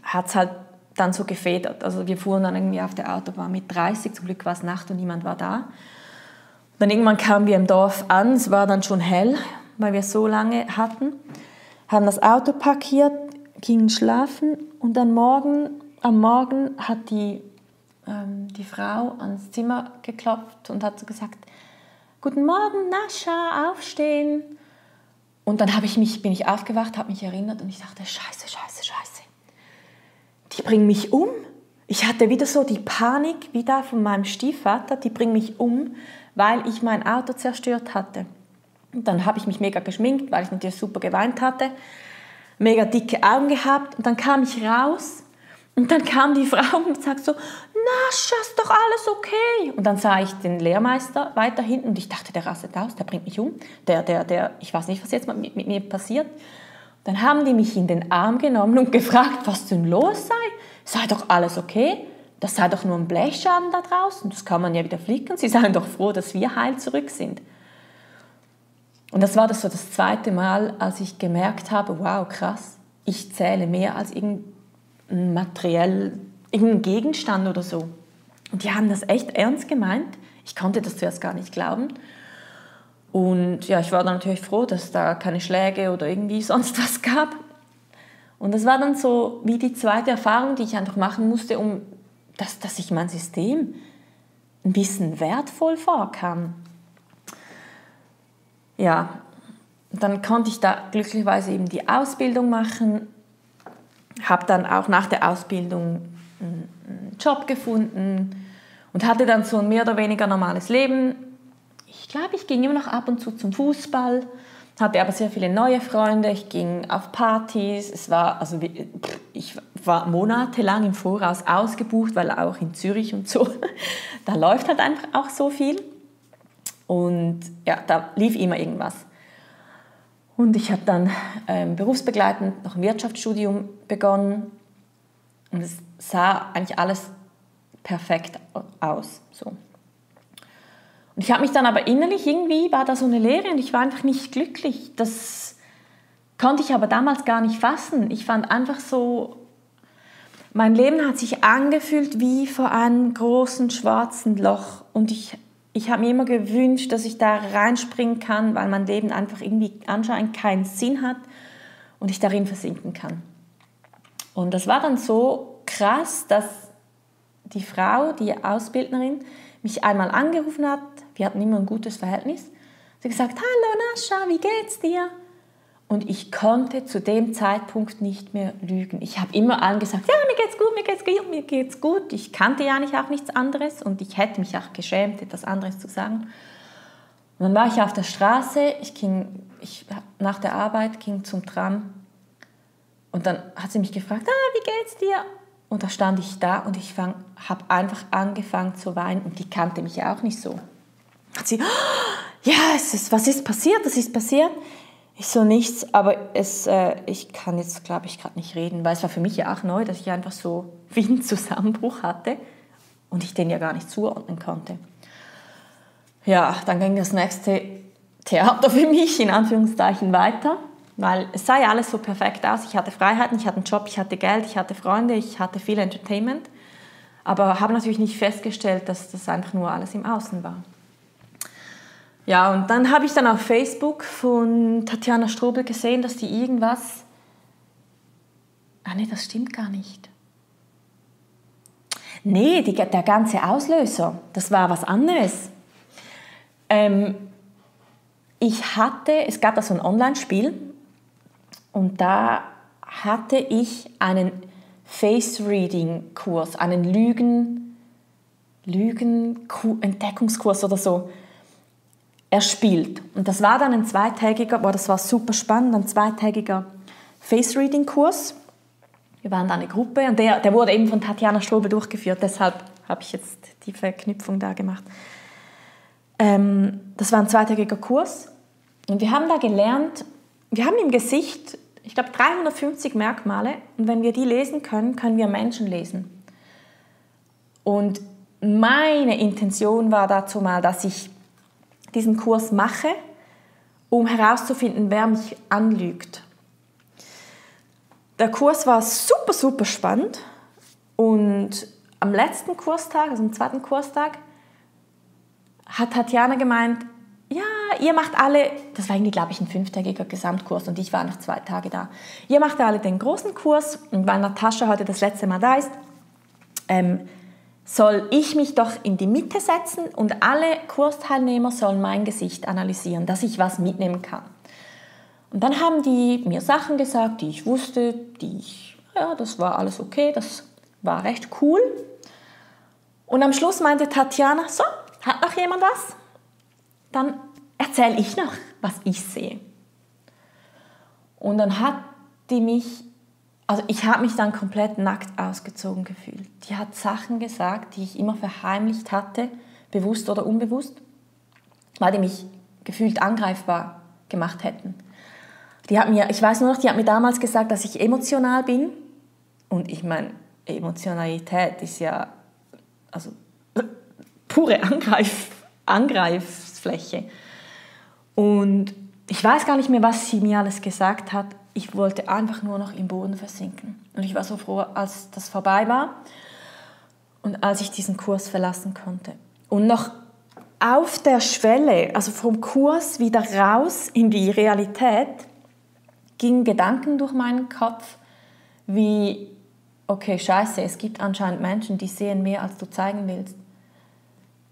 hat es halt dann so gefedert. Also wir fuhren dann irgendwie auf der Autobahn mit 30, zum Glück war es Nacht und niemand war da. Und dann irgendwann kamen wir im Dorf an, es war dann schon hell, weil wir es so lange hatten, haben das Auto parkiert, gingen schlafen und dann am Morgen hat die Frau ans Zimmer geklopft und hat so gesagt, guten Morgen, Natascha, aufstehen. Und dann bin ich aufgewacht, habe mich erinnert und ich dachte, scheiße. Die bringen mich um. Ich hatte wieder so die Panik, wie da von meinem Stiefvater, die bringen mich um, weil ich mein Auto zerstört hatte. Und dann habe ich mich mega geschminkt, weil ich natürlich super geweint hatte, mega dicke Augen gehabt und dann kam ich raus. Und dann kam die Frau und sagte so, Natascha, ist doch alles okay. Und dann sah ich den Lehrmeister weiter hinten und ich dachte, der rastet aus, der bringt mich um. Ich weiß nicht, was jetzt mit mir passiert. Dann haben die mich in den Arm genommen und gefragt, was denn los sei. Sei doch alles okay. Das sei doch nur ein Blechschaden da draußen. Das kann man ja wieder flicken. Sie seien doch froh, dass wir heil zurück sind. Und das war das zweite Mal, als ich gemerkt habe, wow, krass, ich zähle mehr als irgendein Gegenstand oder so. Und die haben das echt ernst gemeint. Ich konnte das zuerst gar nicht glauben. Und ja, ich war dann natürlich froh, dass da keine Schläge oder irgendwie sonst was gab. Und das war dann so wie die zweite Erfahrung, die ich einfach machen musste, um dass ich mein System ein bisschen wertvoll vorkam. Ja, dann konnte ich da glücklicherweise eben die Ausbildung machen. Habe dann auch nach der Ausbildung einen Job gefunden und hatte dann so ein mehr oder weniger normales Leben. Ich glaube, ich ging immer noch ab und zu zum Fußball, hatte aber sehr viele neue Freunde, ich ging auf Partys. Ich war monatelang im Voraus ausgebucht, weil auch in Zürich und so, da läuft halt einfach auch so viel. Und ja, da lief immer irgendwas. Und ich habe dann berufsbegleitend noch ein Wirtschaftsstudium begonnen. Und es sah eigentlich alles perfekt aus. So. Und ich habe mich dann aber innerlich, irgendwie war da so eine Leere und ich war einfach nicht glücklich. Das konnte ich aber damals gar nicht fassen. Ich fand einfach so, mein Leben hat sich angefühlt wie vor einem großen schwarzen Loch. Und ich habe mir immer gewünscht, dass ich da reinspringen kann, weil mein Leben einfach irgendwie anscheinend keinen Sinn hat und ich darin versinken kann. Und das war dann so krass, dass die Frau, die Ausbildnerin, mich einmal angerufen hat. Wir hatten immer ein gutes Verhältnis. Sie hat gesagt, hallo Natascha, wie geht's dir? Und ich konnte zu dem Zeitpunkt nicht mehr lügen. Ich habe immer allen gesagt, ja, mir geht's gut, mir geht's gut, mir geht's gut. Ich kannte ja nicht auch nichts anderes und ich hätte mich auch geschämt, etwas anderes zu sagen. Und dann war ich auf der Straße, nach der Arbeit ging zum Tram und dann hat sie mich gefragt, ah, wie geht's dir? Und da stand ich da und ich habe einfach angefangen zu weinen und die kannte mich ja auch nicht so. Hat sie, oh, ja, was ist passiert, was ist passiert? Ich so, nichts, aber ich kann jetzt, glaube ich, gerade nicht reden, weil es war für mich ja auch neu, dass ich einfach so wie einen Zusammenbruch hatte und ich den ja gar nicht zuordnen konnte. Ja, dann ging das nächste Theater für mich, in Anführungszeichen, weiter. Weil es sah ja alles so perfekt aus. Ich hatte Freiheiten, ich hatte einen Job, ich hatte Geld, ich hatte Freunde, ich hatte viel Entertainment. Aber habe natürlich nicht festgestellt, dass das einfach nur alles im Außen war. Ja, und dann habe ich dann auf Facebook von Tatjana Strobel gesehen, dass die irgendwas... Ah nee, das stimmt gar nicht. Nee, der ganze Auslöser, das war was anderes. Es gab da so ein Online-Spiel, und da hatte ich einen Face-Reading-Kurs, einen Lügen-Entdeckungskurs oder so erspielt. Und das war dann ein zweitägiger, boah, das war super spannend, ein zweitägiger Face-Reading-Kurs. Wir waren da eine Gruppe und der wurde eben von Tatjana Strobel durchgeführt, deshalb habe ich jetzt die Verknüpfung da gemacht. Das war ein zweitägiger Kurs und wir haben da gelernt, wir haben im Gesicht, ich glaube, 350 Merkmale und wenn wir die lesen können, können wir Menschen lesen. Und meine Intention war dazu mal, dass ich diesen Kurs mache, um herauszufinden, wer mich anlügt. Der Kurs war super, super spannend und am letzten Kurstag, also am zweiten Kurstag, hat Tatjana gemeint, ja, ihr macht alle, das war irgendwie, glaube ich, ein 5-tägiger Gesamtkurs und ich war noch 2 Tage da. Ihr macht alle den großen Kurs und weil Natascha heute das letzte Mal da ist, soll ich mich doch in die Mitte setzen und alle Kursteilnehmer sollen mein Gesicht analysieren, dass ich was mitnehmen kann. Und dann haben die mir Sachen gesagt, die ich wusste, ja, das war alles okay, das war recht cool. Und am Schluss meinte Tatjana, so, hat noch jemand was? Dann erzähle ich noch, was ich sehe. Und dann hat die mich, also ich habe mich dann komplett nackt ausgezogen gefühlt. Die hat Sachen gesagt, die ich immer verheimlicht hatte, bewusst oder unbewusst, weil die mich gefühlt angreifbar gemacht hätten. Ich weiß nur noch, die hat mir damals gesagt, dass ich emotional bin. Und ich meine, Emotionalität ist ja, also pure Angreiffläche. Und ich weiß gar nicht mehr, was sie mir alles gesagt hat. Ich wollte einfach nur noch im Boden versinken. Und ich war so froh, als das vorbei war und als ich diesen Kurs verlassen konnte. Und noch auf der Schwelle, also vom Kurs wieder raus in die Realität, gingen Gedanken durch meinen Kopf wie, okay, scheiße, es gibt anscheinend Menschen, die sehen mehr, als du zeigen willst.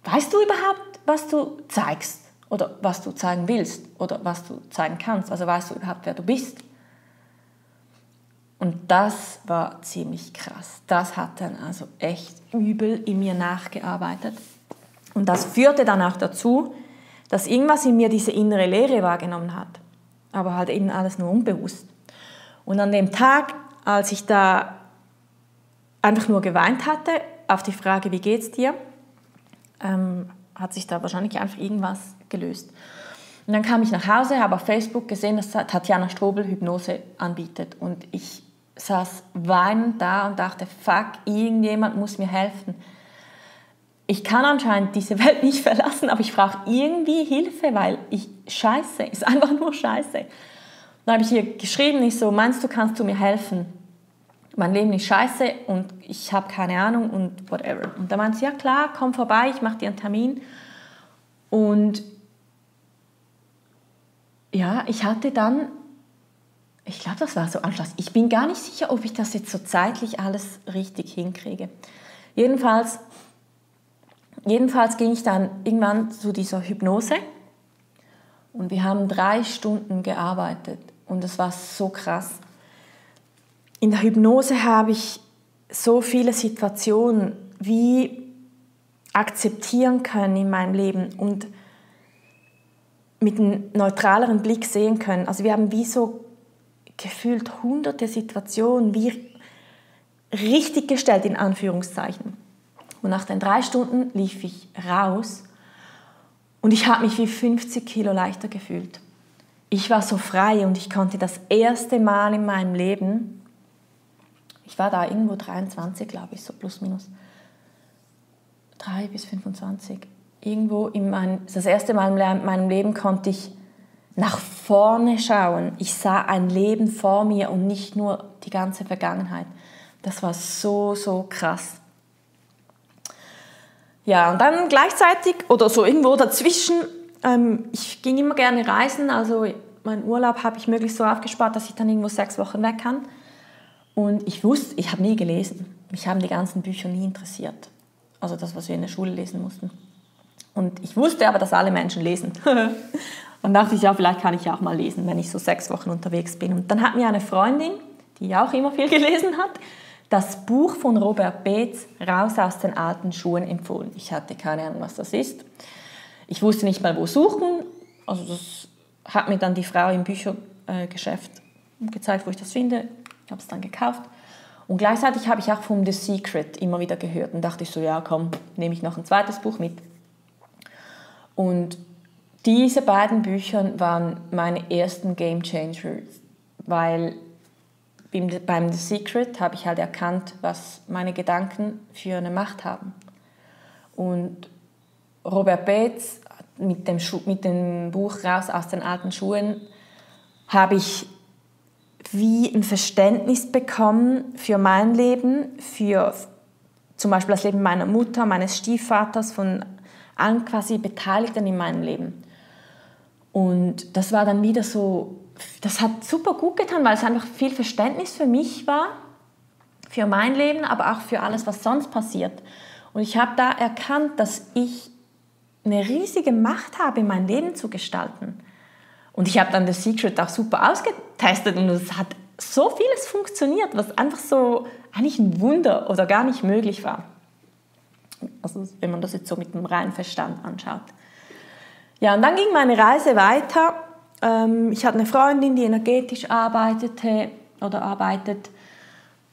Weißt du überhaupt, was du zeigst oder was du zeigen willst oder was du zeigen kannst? Also weißt du überhaupt, wer du bist? Und das war ziemlich krass. Das hat dann also echt übel in mir nachgearbeitet. Und das führte dann auch dazu, dass irgendwas in mir diese innere Leere wahrgenommen hat. Aber halt eben alles nur unbewusst. Und an dem Tag, als ich da einfach nur geweint hatte, auf die Frage, wie geht's dir? hat sich da wahrscheinlich einfach irgendwas gelöst. Und dann kam ich nach Hause, habe auf Facebook gesehen, dass Tatjana Strobel Hypnose anbietet. Und ich saß weinend da und dachte, fuck, irgendjemand muss mir helfen. Ich kann anscheinend diese Welt nicht verlassen, aber ich brauche irgendwie Hilfe, weil ich scheiße, ist einfach nur scheiße. Dann habe ich ihr geschrieben, ich so, meinst du, kannst du mir helfen? Mein Leben ist scheiße und ich habe keine Ahnung und whatever. Und da meinte sie, ja klar, komm vorbei, ich mache dir einen Termin. Und ja, ich hatte dann, ich glaube, das war so Anschluss. Ich bin gar nicht sicher, ob ich das jetzt so zeitlich alles richtig hinkriege. Jedenfalls ging ich dann irgendwann zu dieser Hypnose und wir haben 3 Stunden gearbeitet und es war so krass. In der Hypnose habe ich so viele Situationen wie akzeptieren können in meinem Leben und mit einem neutraleren Blick sehen können. Also wir haben wie so gefühlt hunderte Situationen wie richtig gestellt, in Anführungszeichen. Und nach den 3 Stunden lief ich raus und ich habe mich wie 50 Kilo leichter gefühlt. Ich war so frei und ich konnte das erste Mal in meinem Leben, ich war da irgendwo 23, glaube ich, so plus minus 3 bis 25. Irgendwo das erste Mal in meinem Leben konnte ich nach vorne schauen. Ich sah ein Leben vor mir und nicht nur die ganze Vergangenheit. Das war so, so krass. Ja, und dann gleichzeitig oder so irgendwo dazwischen, ich ging immer gerne reisen, also meinen Urlaub habe ich möglichst so aufgespart, dass ich dann irgendwo 6 Wochen weg kann. Und ich wusste, ich habe nie gelesen. Mich haben die ganzen Bücher nie interessiert. Also das, was wir in der Schule lesen mussten. Und ich wusste aber, dass alle Menschen lesen. Und dachte ich, ja, vielleicht kann ich ja auch mal lesen, wenn ich so 6 Wochen unterwegs bin. Und dann hat mir eine Freundin, die auch immer viel gelesen hat, das Buch von Robert Beetz, Raus aus den alten Schuhen, empfohlen. Ich hatte keine Ahnung, was das ist. Ich wusste nicht mal, wo suchen. Also das hat mir dann die Frau im Büchergeschäft gezeigt, wo ich das finde. Ich habe es dann gekauft. Und gleichzeitig habe ich auch vom The Secret immer wieder gehört und dachte ich so, ja komm, nehme ich noch ein zweites Buch mit. Und diese beiden Bücher waren meine ersten Game Changer, weil beim The Secret habe ich halt erkannt, was meine Gedanken für eine Macht haben. Und Robert Beetz mit dem Buch Raus aus den alten Schuhen habe ich wie ein Verständnis bekommen für mein Leben, für zum Beispiel das Leben meiner Mutter, meines Stiefvaters, von allen quasi Beteiligten in meinem Leben. Und das war dann wieder so, das hat super gut getan, weil es einfach viel Verständnis für mich war, für mein Leben, aber auch für alles, was sonst passiert. Und ich habe da erkannt, dass ich eine riesige Macht habe, mein Leben zu gestalten. Und ich habe dann The Secret auch super ausgetestet und es hat so vieles funktioniert, was einfach so eigentlich ein Wunder oder gar nicht möglich war. Also wenn man das jetzt so mit dem reinen Verstand anschaut. Ja, und dann ging meine Reise weiter. Ich hatte eine Freundin, die energetisch arbeitet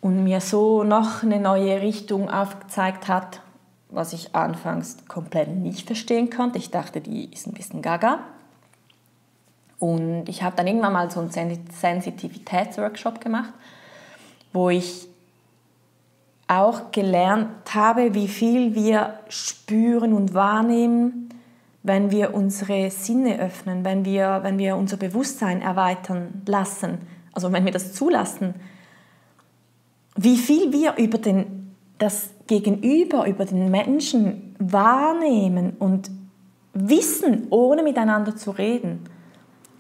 und mir so noch eine neue Richtung aufgezeigt hat, was ich anfangs komplett nicht verstehen konnte. Ich dachte, die ist ein bisschen gaga. Und ich habe dann irgendwann mal so einen Sensitivitätsworkshop gemacht, wo ich auch gelernt habe, wie viel wir spüren und wahrnehmen, wenn wir unsere Sinne öffnen, wenn wir unser Bewusstsein erweitern lassen, also wenn wir das zulassen, wie viel wir über das Gegenüber, über den Menschen wahrnehmen und wissen, ohne miteinander zu reden.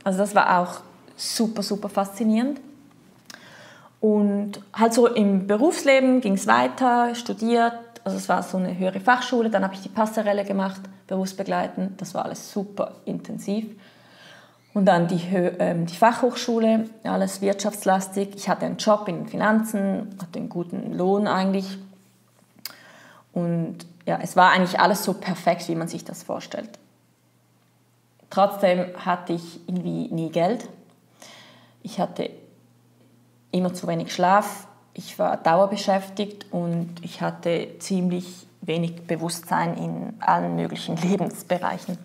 Also das war auch super, super faszinierend. Und halt so im Berufsleben ging es weiter, studiert, also es war so eine höhere Fachschule, dann habe ich die Passerelle gemacht, berufsbegleitend, das war alles super intensiv. Und dann die Fachhochschule, alles wirtschaftslastig. Ich hatte einen Job in den Finanzen, hatte einen guten Lohn eigentlich. Und ja, es war eigentlich alles so perfekt, wie man sich das vorstellt. Trotzdem hatte ich irgendwie nie Geld. Ich hatte immer zu wenig Schlaf. Ich war dauerbeschäftigt und ich hatte ziemlich wenig Bewusstsein in allen möglichen Lebensbereichen.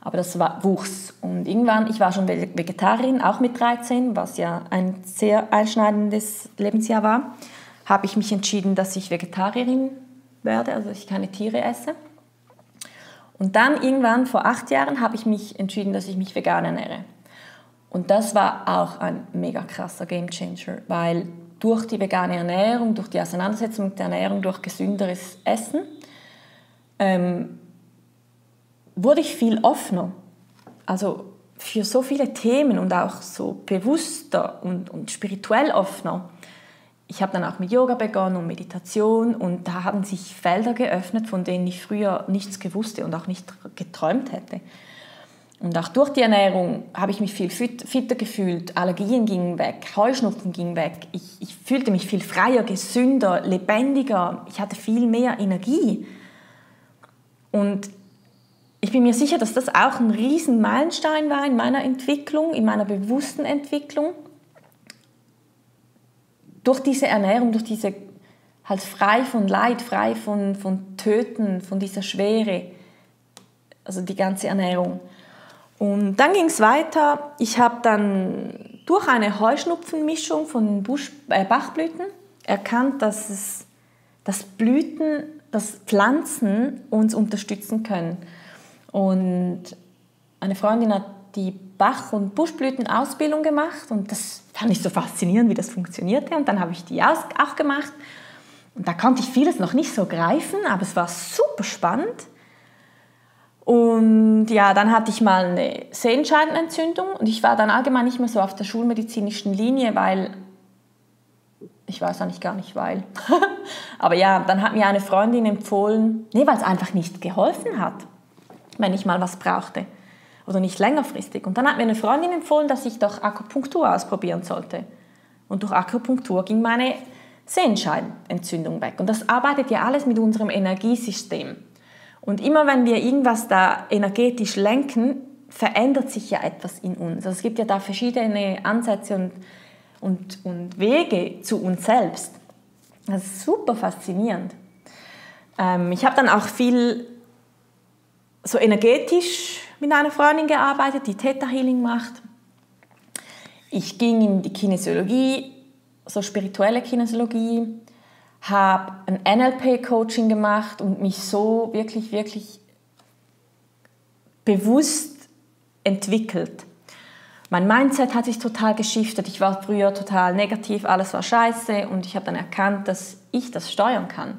Aber das wuchs. Und irgendwann, ich war schon Vegetarin, auch mit 13, was ja ein sehr einschneidendes Lebensjahr war, habe ich mich entschieden, dass ich Vegetarierin werde, also dass ich keine Tiere esse. Und dann irgendwann, vor 8 Jahren, habe ich mich entschieden, dass ich mich vegan ernähre. Und das war auch ein mega krasser Gamechanger, weil durch die vegane Ernährung, durch die Auseinandersetzung mit der Ernährung, durch gesünderes Essen, wurde ich viel offener. Also für so viele Themen und auch so bewusster und spirituell offener. Ich habe dann auch mit Yoga begonnen und Meditation, und da haben sich Felder geöffnet, von denen ich früher nichts gewusst und auch nicht geträumt hätte. Und auch durch die Ernährung habe ich mich viel fitter gefühlt, Allergien gingen weg, Heuschnupfen ging weg, ich fühlte mich viel freier, gesünder, lebendiger, ich hatte viel mehr Energie. Und ich bin mir sicher, dass das auch ein riesen Meilenstein war in meiner Entwicklung, in meiner bewussten Entwicklung. Durch diese Ernährung, durch diese halt frei von Leid, frei von Töten, von dieser Schwere, also die ganze Ernährung. Und dann ging es weiter. Ich habe dann durch eine Heuschnupfenmischung von Bachblüten erkannt, dass Blüten, dass Pflanzen uns unterstützen können. Und eine Freundin hat die Bach- und Buschblütenausbildung gemacht, und das fand ich so faszinierend, wie das funktionierte. Und dann habe ich die auch gemacht. Und da konnte ich vieles noch nicht so greifen, aber es war super spannend. Und ja, dann hatte ich mal eine Sehenscheidenentzündung, und ich war dann allgemein nicht mehr so auf der schulmedizinischen Linie, weil, ich weiß eigentlich gar nicht, weil. Aber ja, dann hat mir eine Freundin empfohlen, weil es einfach nicht geholfen hat, wenn ich mal was brauchte oder nicht längerfristig. Und dann hat mir eine Freundin empfohlen, dass ich doch Akupunktur ausprobieren sollte. Und durch Akupunktur ging meine Sehenscheidenentzündung weg. Und das arbeitet ja alles mit unserem Energiesystem. Und immer wenn wir irgendwas da energetisch lenken, verändert sich ja etwas in uns. Also es gibt ja da verschiedene Ansätze und Wege zu uns selbst. Das ist super faszinierend. Ich habe dann auch viel so energetisch mit einer Freundin gearbeitet, die Theta-Healing macht. Ich ging in die Kinesiologie, so spirituelle Kinesiologie, habe ein NLP-Coaching gemacht und mich so wirklich, wirklich bewusst entwickelt. Mein Mindset hat sich total geschiftet. Ich war früher total negativ, alles war scheiße, und ich habe dann erkannt, dass ich das steuern kann.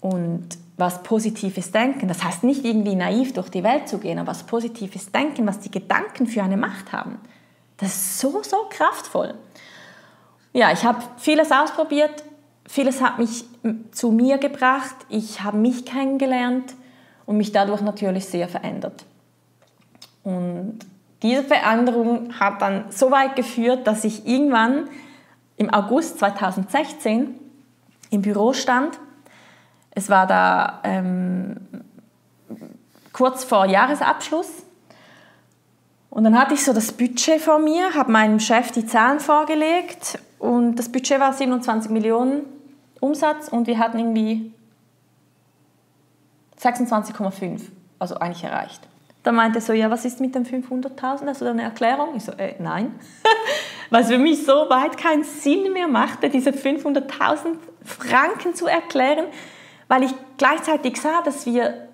Und was positives Denken, das heißt nicht irgendwie naiv durch die Welt zu gehen, aber was positives Denken, was die Gedanken für eine Macht haben, das ist so, so kraftvoll. Ja, ich habe vieles ausprobiert. Vieles hat mich zu mir gebracht, ich habe mich kennengelernt und mich dadurch natürlich sehr verändert. Und diese Veränderung hat dann so weit geführt, dass ich irgendwann im August 2016 im Büro stand. Es war da kurz vor Jahresabschluss. Und dann hatte ich so das Budget vor mir, habe meinem Chef die Zahlen vorgelegt, und das Budget war 27 Millionen Umsatz, und wir hatten irgendwie 26,5, also eigentlich erreicht. Dann meinte er so, ja, was ist mit den 500.000, hast du da eine Erklärung? Ich so, nein. Weil es für mich so weit keinen Sinn mehr machte, diese 500.000 Franken zu erklären, weil ich gleichzeitig sah, dass wir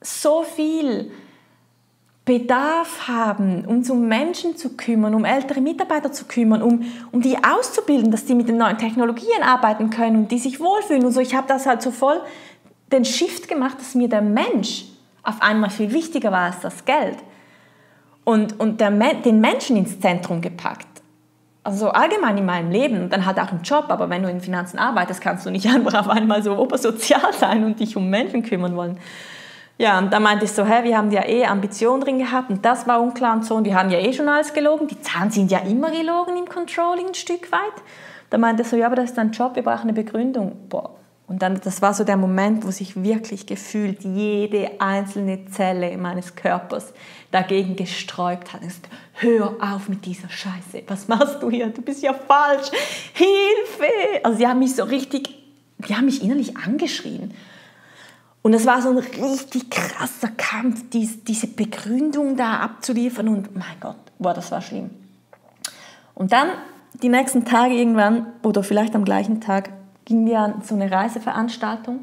so viel Bedarf haben, uns um Menschen zu kümmern, um ältere Mitarbeiter zu kümmern, um die auszubilden, dass die mit den neuen Technologien arbeiten können und die sich wohlfühlen und so. Ich habe das halt so voll den Shift gemacht, dass mir der Mensch auf einmal viel wichtiger war als das Geld, und den Menschen ins Zentrum gepackt. Also allgemein in meinem Leben, und dann halt auch im Job, aber wenn du in Finanzen arbeitest, kannst du nicht einfach auf einmal so obersozial sein und dich um Menschen kümmern wollen. Ja, und dann meinte ich so, wir haben ja Ambitionen drin gehabt, und das war unklar und so, und wir haben ja schon alles gelogen, die Zahlen sind ja immer gelogen im Controlling ein Stück weit. Dann meinte ich so, ja, aber das ist dein Job, wir brauchen eine Begründung. Boah. Und dann, das war so der Moment, wo sich wirklich gefühlt jede einzelne Zelle meines Körpers dagegen gesträubt hat. Hör auf mit dieser Scheiße, was machst du hier, du bist ja falsch, Hilfe! Also die haben mich innerlich angeschrien. Und das war so ein richtig krasser Kampf, diese Begründung da abzuliefern. Und mein Gott, boah, das war schlimm. Und dann die nächsten Tage irgendwann, oder vielleicht am gleichen Tag, gingen wir an so eine Reiseveranstaltung.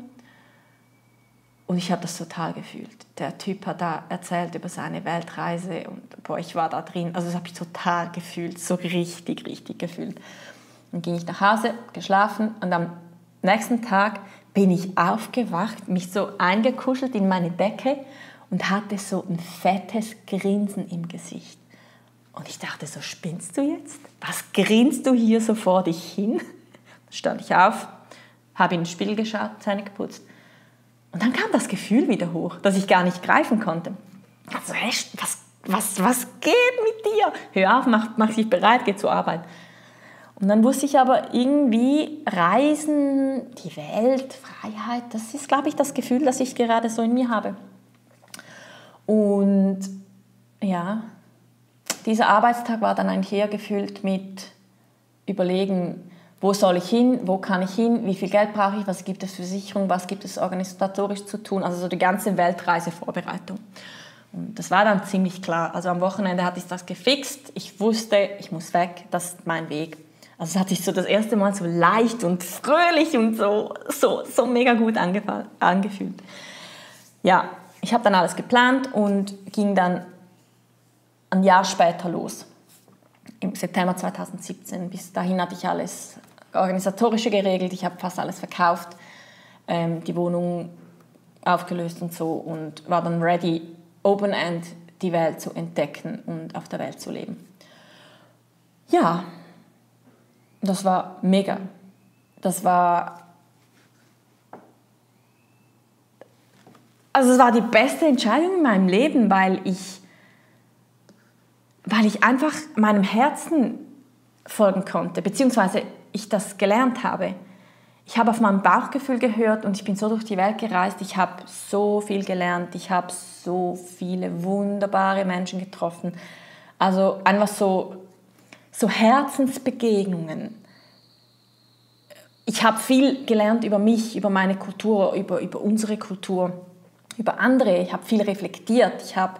Und ich habe das total gefühlt. Der Typ hat da erzählt über seine Weltreise und boah, ich war da drin. Also das habe ich total gefühlt, so richtig, richtig gefühlt. Dann ging ich nach Hause, geschlafen und am nächsten Tag bin ich aufgewacht, mich so eingekuschelt in meine Decke und hatte so ein fettes Grinsen im Gesicht. Und ich dachte so, spinnst du jetzt? Was grinst du hier so vor dich hin? Dann stand ich auf, habe in den Spiegel geschaut, Zähne geputzt. Und dann kam das Gefühl wieder hoch, das ich gar nicht greifen konnte. Also, was geht mit dir? Hör auf, mach dich bereit, geh zur Arbeit. Und dann wusste ich aber irgendwie, Reisen, die Welt, Freiheit, das ist, glaube ich, das Gefühl, das ich gerade so in mir habe. Und ja, dieser Arbeitstag war dann eigentlich eher gefüllt mit Überlegen, wo soll ich hin, wo kann ich hin, wie viel Geld brauche ich, was gibt es für Sicherung, was gibt es organisatorisch zu tun, also so die ganze Weltreisevorbereitung. Und das war dann ziemlich klar. Also am Wochenende hatte ich das gefixt, ich wusste, ich muss weg, das ist mein Weg. Also es hat sich so das erste Mal so leicht und fröhlich und so mega gut angefühlt. Ja, ich habe dann alles geplant und ging dann ein Jahr später los. Im September 2017, bis dahin hatte ich alles organisatorische geregelt, ich habe fast alles verkauft, die Wohnung aufgelöst und so und war dann ready, open-end die Welt zu entdecken und auf der Welt zu leben. Ja, das war mega. Es war die beste Entscheidung in meinem Leben, weil ich einfach meinem Herzen folgen konnte, beziehungsweise ich das gelernt habe. Ich habe auf mein Bauchgefühl gehört und ich bin so durch die Welt gereist. Ich habe so viel gelernt, ich habe so viele wunderbare Menschen getroffen. Also einfach so Herzensbegegnungen. Ich habe viel gelernt über mich, über meine Kultur, über unsere Kultur, über andere. Ich habe viel reflektiert, ich habe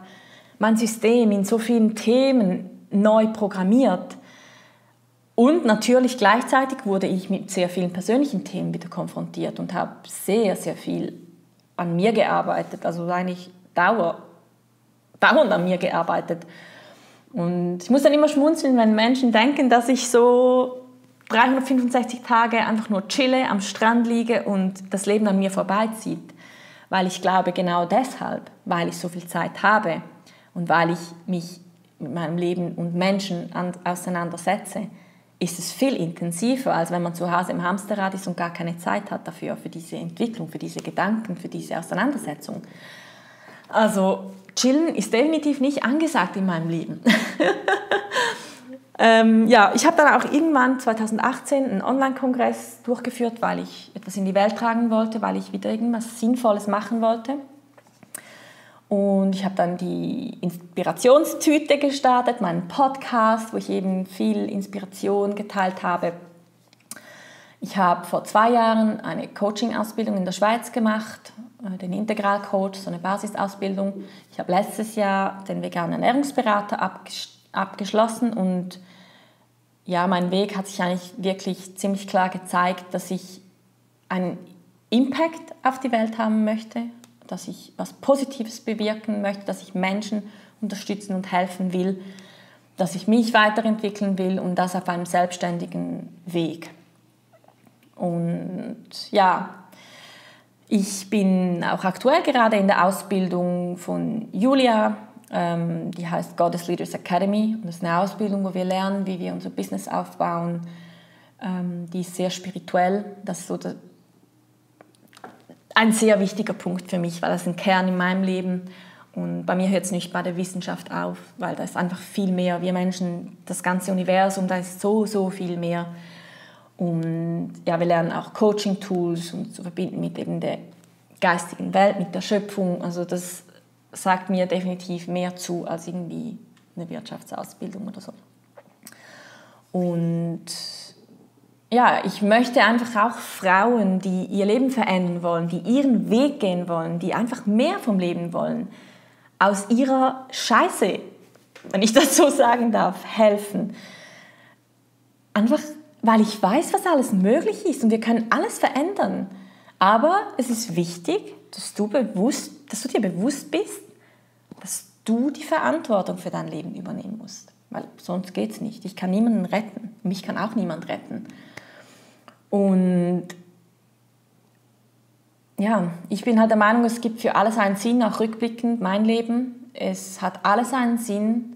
mein System in so vielen Themen neu programmiert. Und natürlich gleichzeitig wurde ich mit sehr vielen persönlichen Themen wieder konfrontiert und habe sehr, sehr viel an mir gearbeitet, also eigentlich dauernd an mir gearbeitet. Und ich muss dann immer schmunzeln, wenn Menschen denken, dass ich so 365 Tage einfach nur chille, am Strand liege und das Leben an mir vorbeizieht. Weil ich glaube, genau deshalb, weil ich so viel Zeit habe, und weil ich mich mit meinem Leben und Menschen auseinandersetze, ist es viel intensiver, als wenn man zu Hause im Hamsterrad ist und gar keine Zeit hat dafür, für diese Entwicklung, für diese Gedanken, für diese Auseinandersetzung. Also chillen ist definitiv nicht angesagt in meinem Leben. Ja, ich habe dann auch irgendwann 2018 einen Online-Kongress durchgeführt, weil ich etwas in die Welt tragen wollte, weil ich wieder irgendwas Sinnvolles machen wollte. Und ich habe dann die Inspirationstüte gestartet, meinen Podcast, wo ich eben viel Inspiration geteilt habe. Ich habe vor 2 Jahren eine Coaching-Ausbildung in der Schweiz gemacht, den Integralcoach, so eine Basisausbildung. Ich habe letztes Jahr den veganen Ernährungsberater abgeschlossen und ja, mein Weg hat sich eigentlich wirklich ziemlich klar gezeigt, dass ich einen Impact auf die Welt haben möchte, dass ich was Positives bewirken möchte, dass ich Menschen unterstützen und helfen will, dass ich mich weiterentwickeln will und das auf einem selbstständigen Weg. Und ja, ich bin auch aktuell gerade in der Ausbildung von Julia, die heißt Goddess Leaders Academy und das ist eine Ausbildung, wo wir lernen, wie wir unser Business aufbauen. Die ist sehr spirituell, das ist so ein sehr wichtiger Punkt für mich, weil das ein Kern in meinem Leben und bei mir hört es nicht bei der Wissenschaft auf, weil da ist einfach viel mehr. Wir Menschen, das ganze Universum, da ist so viel mehr. Und ja, wir lernen auch Coaching-Tools, um zu verbinden mit eben der geistigen Welt, mit der Schöpfung. Also das sagt mir definitiv mehr zu als irgendwie eine Wirtschaftsausbildung oder so. Und ja, ich möchte einfach auch Frauen, die ihr Leben verändern wollen, die ihren Weg gehen wollen, die einfach mehr vom Leben wollen, aus ihrer Scheiße, wenn ich das so sagen darf, helfen. Einfach, weil ich weiß, was alles möglich ist und wir können alles verändern. Aber es ist wichtig, dass du dir bewusst bist, dass du die Verantwortung für dein Leben übernehmen musst. Weil sonst geht es nicht. Ich kann niemanden retten. Mich kann auch niemand retten. Und ja, ich bin halt der Meinung, es gibt für alles einen Sinn, auch rückblickend mein Leben. Es hat alles einen Sinn.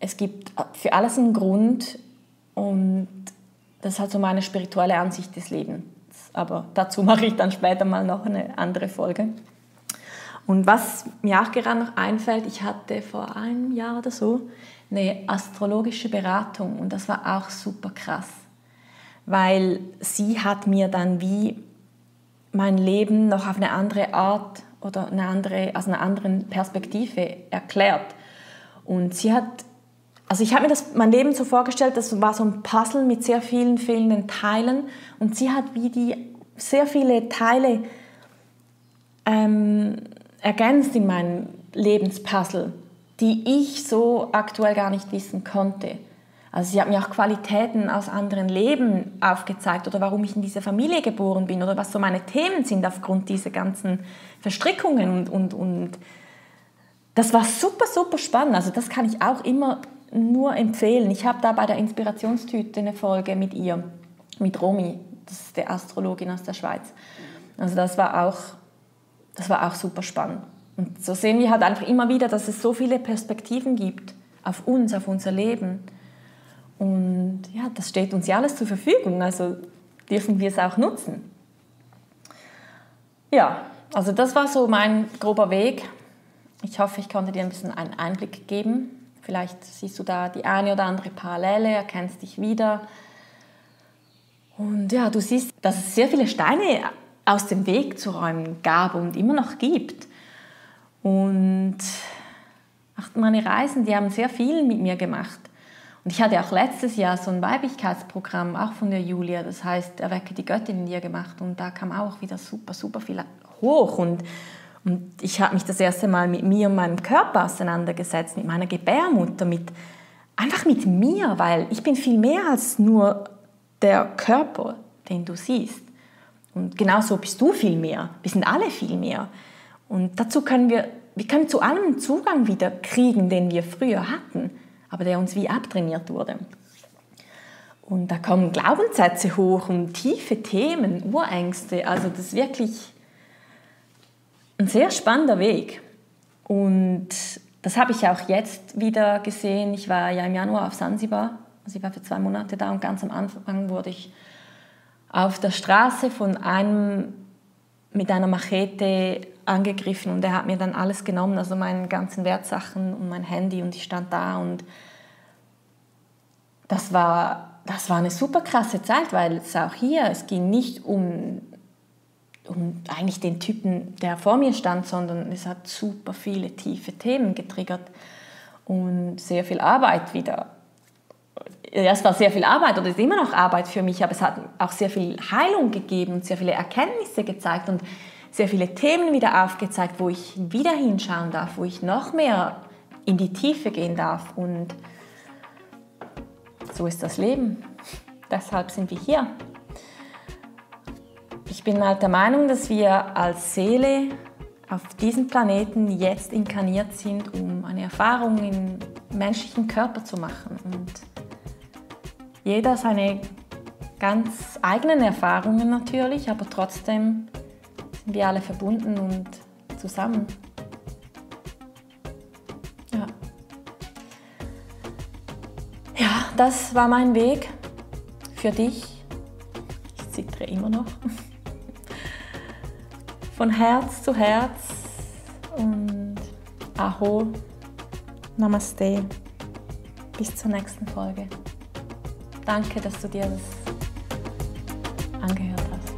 Es gibt für alles einen Grund. Und das ist halt so meine spirituelle Ansicht des Lebens. Aber dazu mache ich dann später mal noch eine andere Folge. Und was mir auch gerade noch einfällt, ich hatte vor einem Jahr oder so eine astrologische Beratung und das war auch super krass, weil sie hat mir dann wie mein Leben noch auf eine andere Art oder aus einer anderen Perspektive erklärt. Und sie hat, also ich habe mir mein Leben so vorgestellt, das war so ein Puzzle mit sehr vielen fehlenden Teilen und sie hat wie die sehr viele Teile ergänzt in meinem Lebenspuzzle, die ich so aktuell gar nicht wissen konnte. Also sie hat mir auch Qualitäten aus anderen Leben aufgezeigt oder warum ich in dieser Familie geboren bin oder was so meine Themen sind aufgrund dieser ganzen Verstrickungen und das war super, super spannend. Also das kann ich auch immer nur empfehlen. Ich habe da bei der Inspirationstüte eine Folge mit ihr, mit Romy, das ist die Astrologin aus der Schweiz. Also das war auch super spannend. Und so sehen wir halt einfach immer wieder, dass es so viele Perspektiven gibt auf uns, auf unser Leben. Und ja, das steht uns ja alles zur Verfügung, also dürfen wir es auch nutzen. Ja, also das war so mein grober Weg. Ich hoffe, ich konnte dir ein bisschen einen Einblick geben. Vielleicht siehst du da die eine oder andere Parallele, erkennst dich wieder. Und ja, du siehst, dass es sehr viele Steine aus dem Weg zu räumen gab und immer noch gibt. Und ach, meine Reisen, die haben sehr viel mit mir gemacht. Und ich hatte auch letztes Jahr so ein Weiblichkeitsprogramm, auch von der Julia, das heißt, Erwecke die Göttin in dir gemacht. Und da kam auch wieder super, super viel hoch. Und ich habe mich das erste Mal mit mir und meinem Körper auseinandergesetzt, mit meiner Gebärmutter, einfach mit mir, weil ich bin viel mehr als nur der Körper, den du siehst. Und genauso bist du viel mehr. Wir sind alle viel mehr. Und dazu können wir können zu allem Zugang wieder kriegen, den wir früher hatten, aber der uns wie abtrainiert wurde. Und da kommen Glaubenssätze hoch und tiefe Themen, Urängste. Also das ist wirklich ein sehr spannender Weg. Und das habe ich auch jetzt wieder gesehen. Ich war ja im Januar auf Sansibar. Also ich war für 2 Monate da und ganz am Anfang wurde ich auf der Straße von einem mit einer Machete angegriffen und er hat mir dann alles genommen, also meine ganzen Wertsachen und mein Handy und ich stand da und das war eine super krasse Zeit, weil es auch hier, es ging nicht um eigentlich den Typen, der vor mir stand, sondern es hat super viele tiefe Themen getriggert und sehr viel Arbeit wieder. Es war sehr viel Arbeit oder ist immer noch Arbeit für mich, aber es hat auch sehr viel Heilung gegeben und sehr viele Erkenntnisse gezeigt und sehr viele Themen wieder aufgezeigt, wo ich wieder hinschauen darf, wo ich noch mehr in die Tiefe gehen darf. Und so ist das Leben. Deshalb sind wir hier. Ich bin halt der Meinung, dass wir als Seele auf diesem Planeten jetzt inkarniert sind, um eine Erfahrung im menschlichen Körper zu machen. Und jeder seine ganz eigenen Erfahrungen natürlich, aber trotzdem sind wir alle verbunden und zusammen. Ja. Ja, das war mein Weg für dich. Ich zittere immer noch. Von Herz zu Herz und Aho, Namaste, bis zur nächsten Folge. Danke, dass du dir das angehört hast.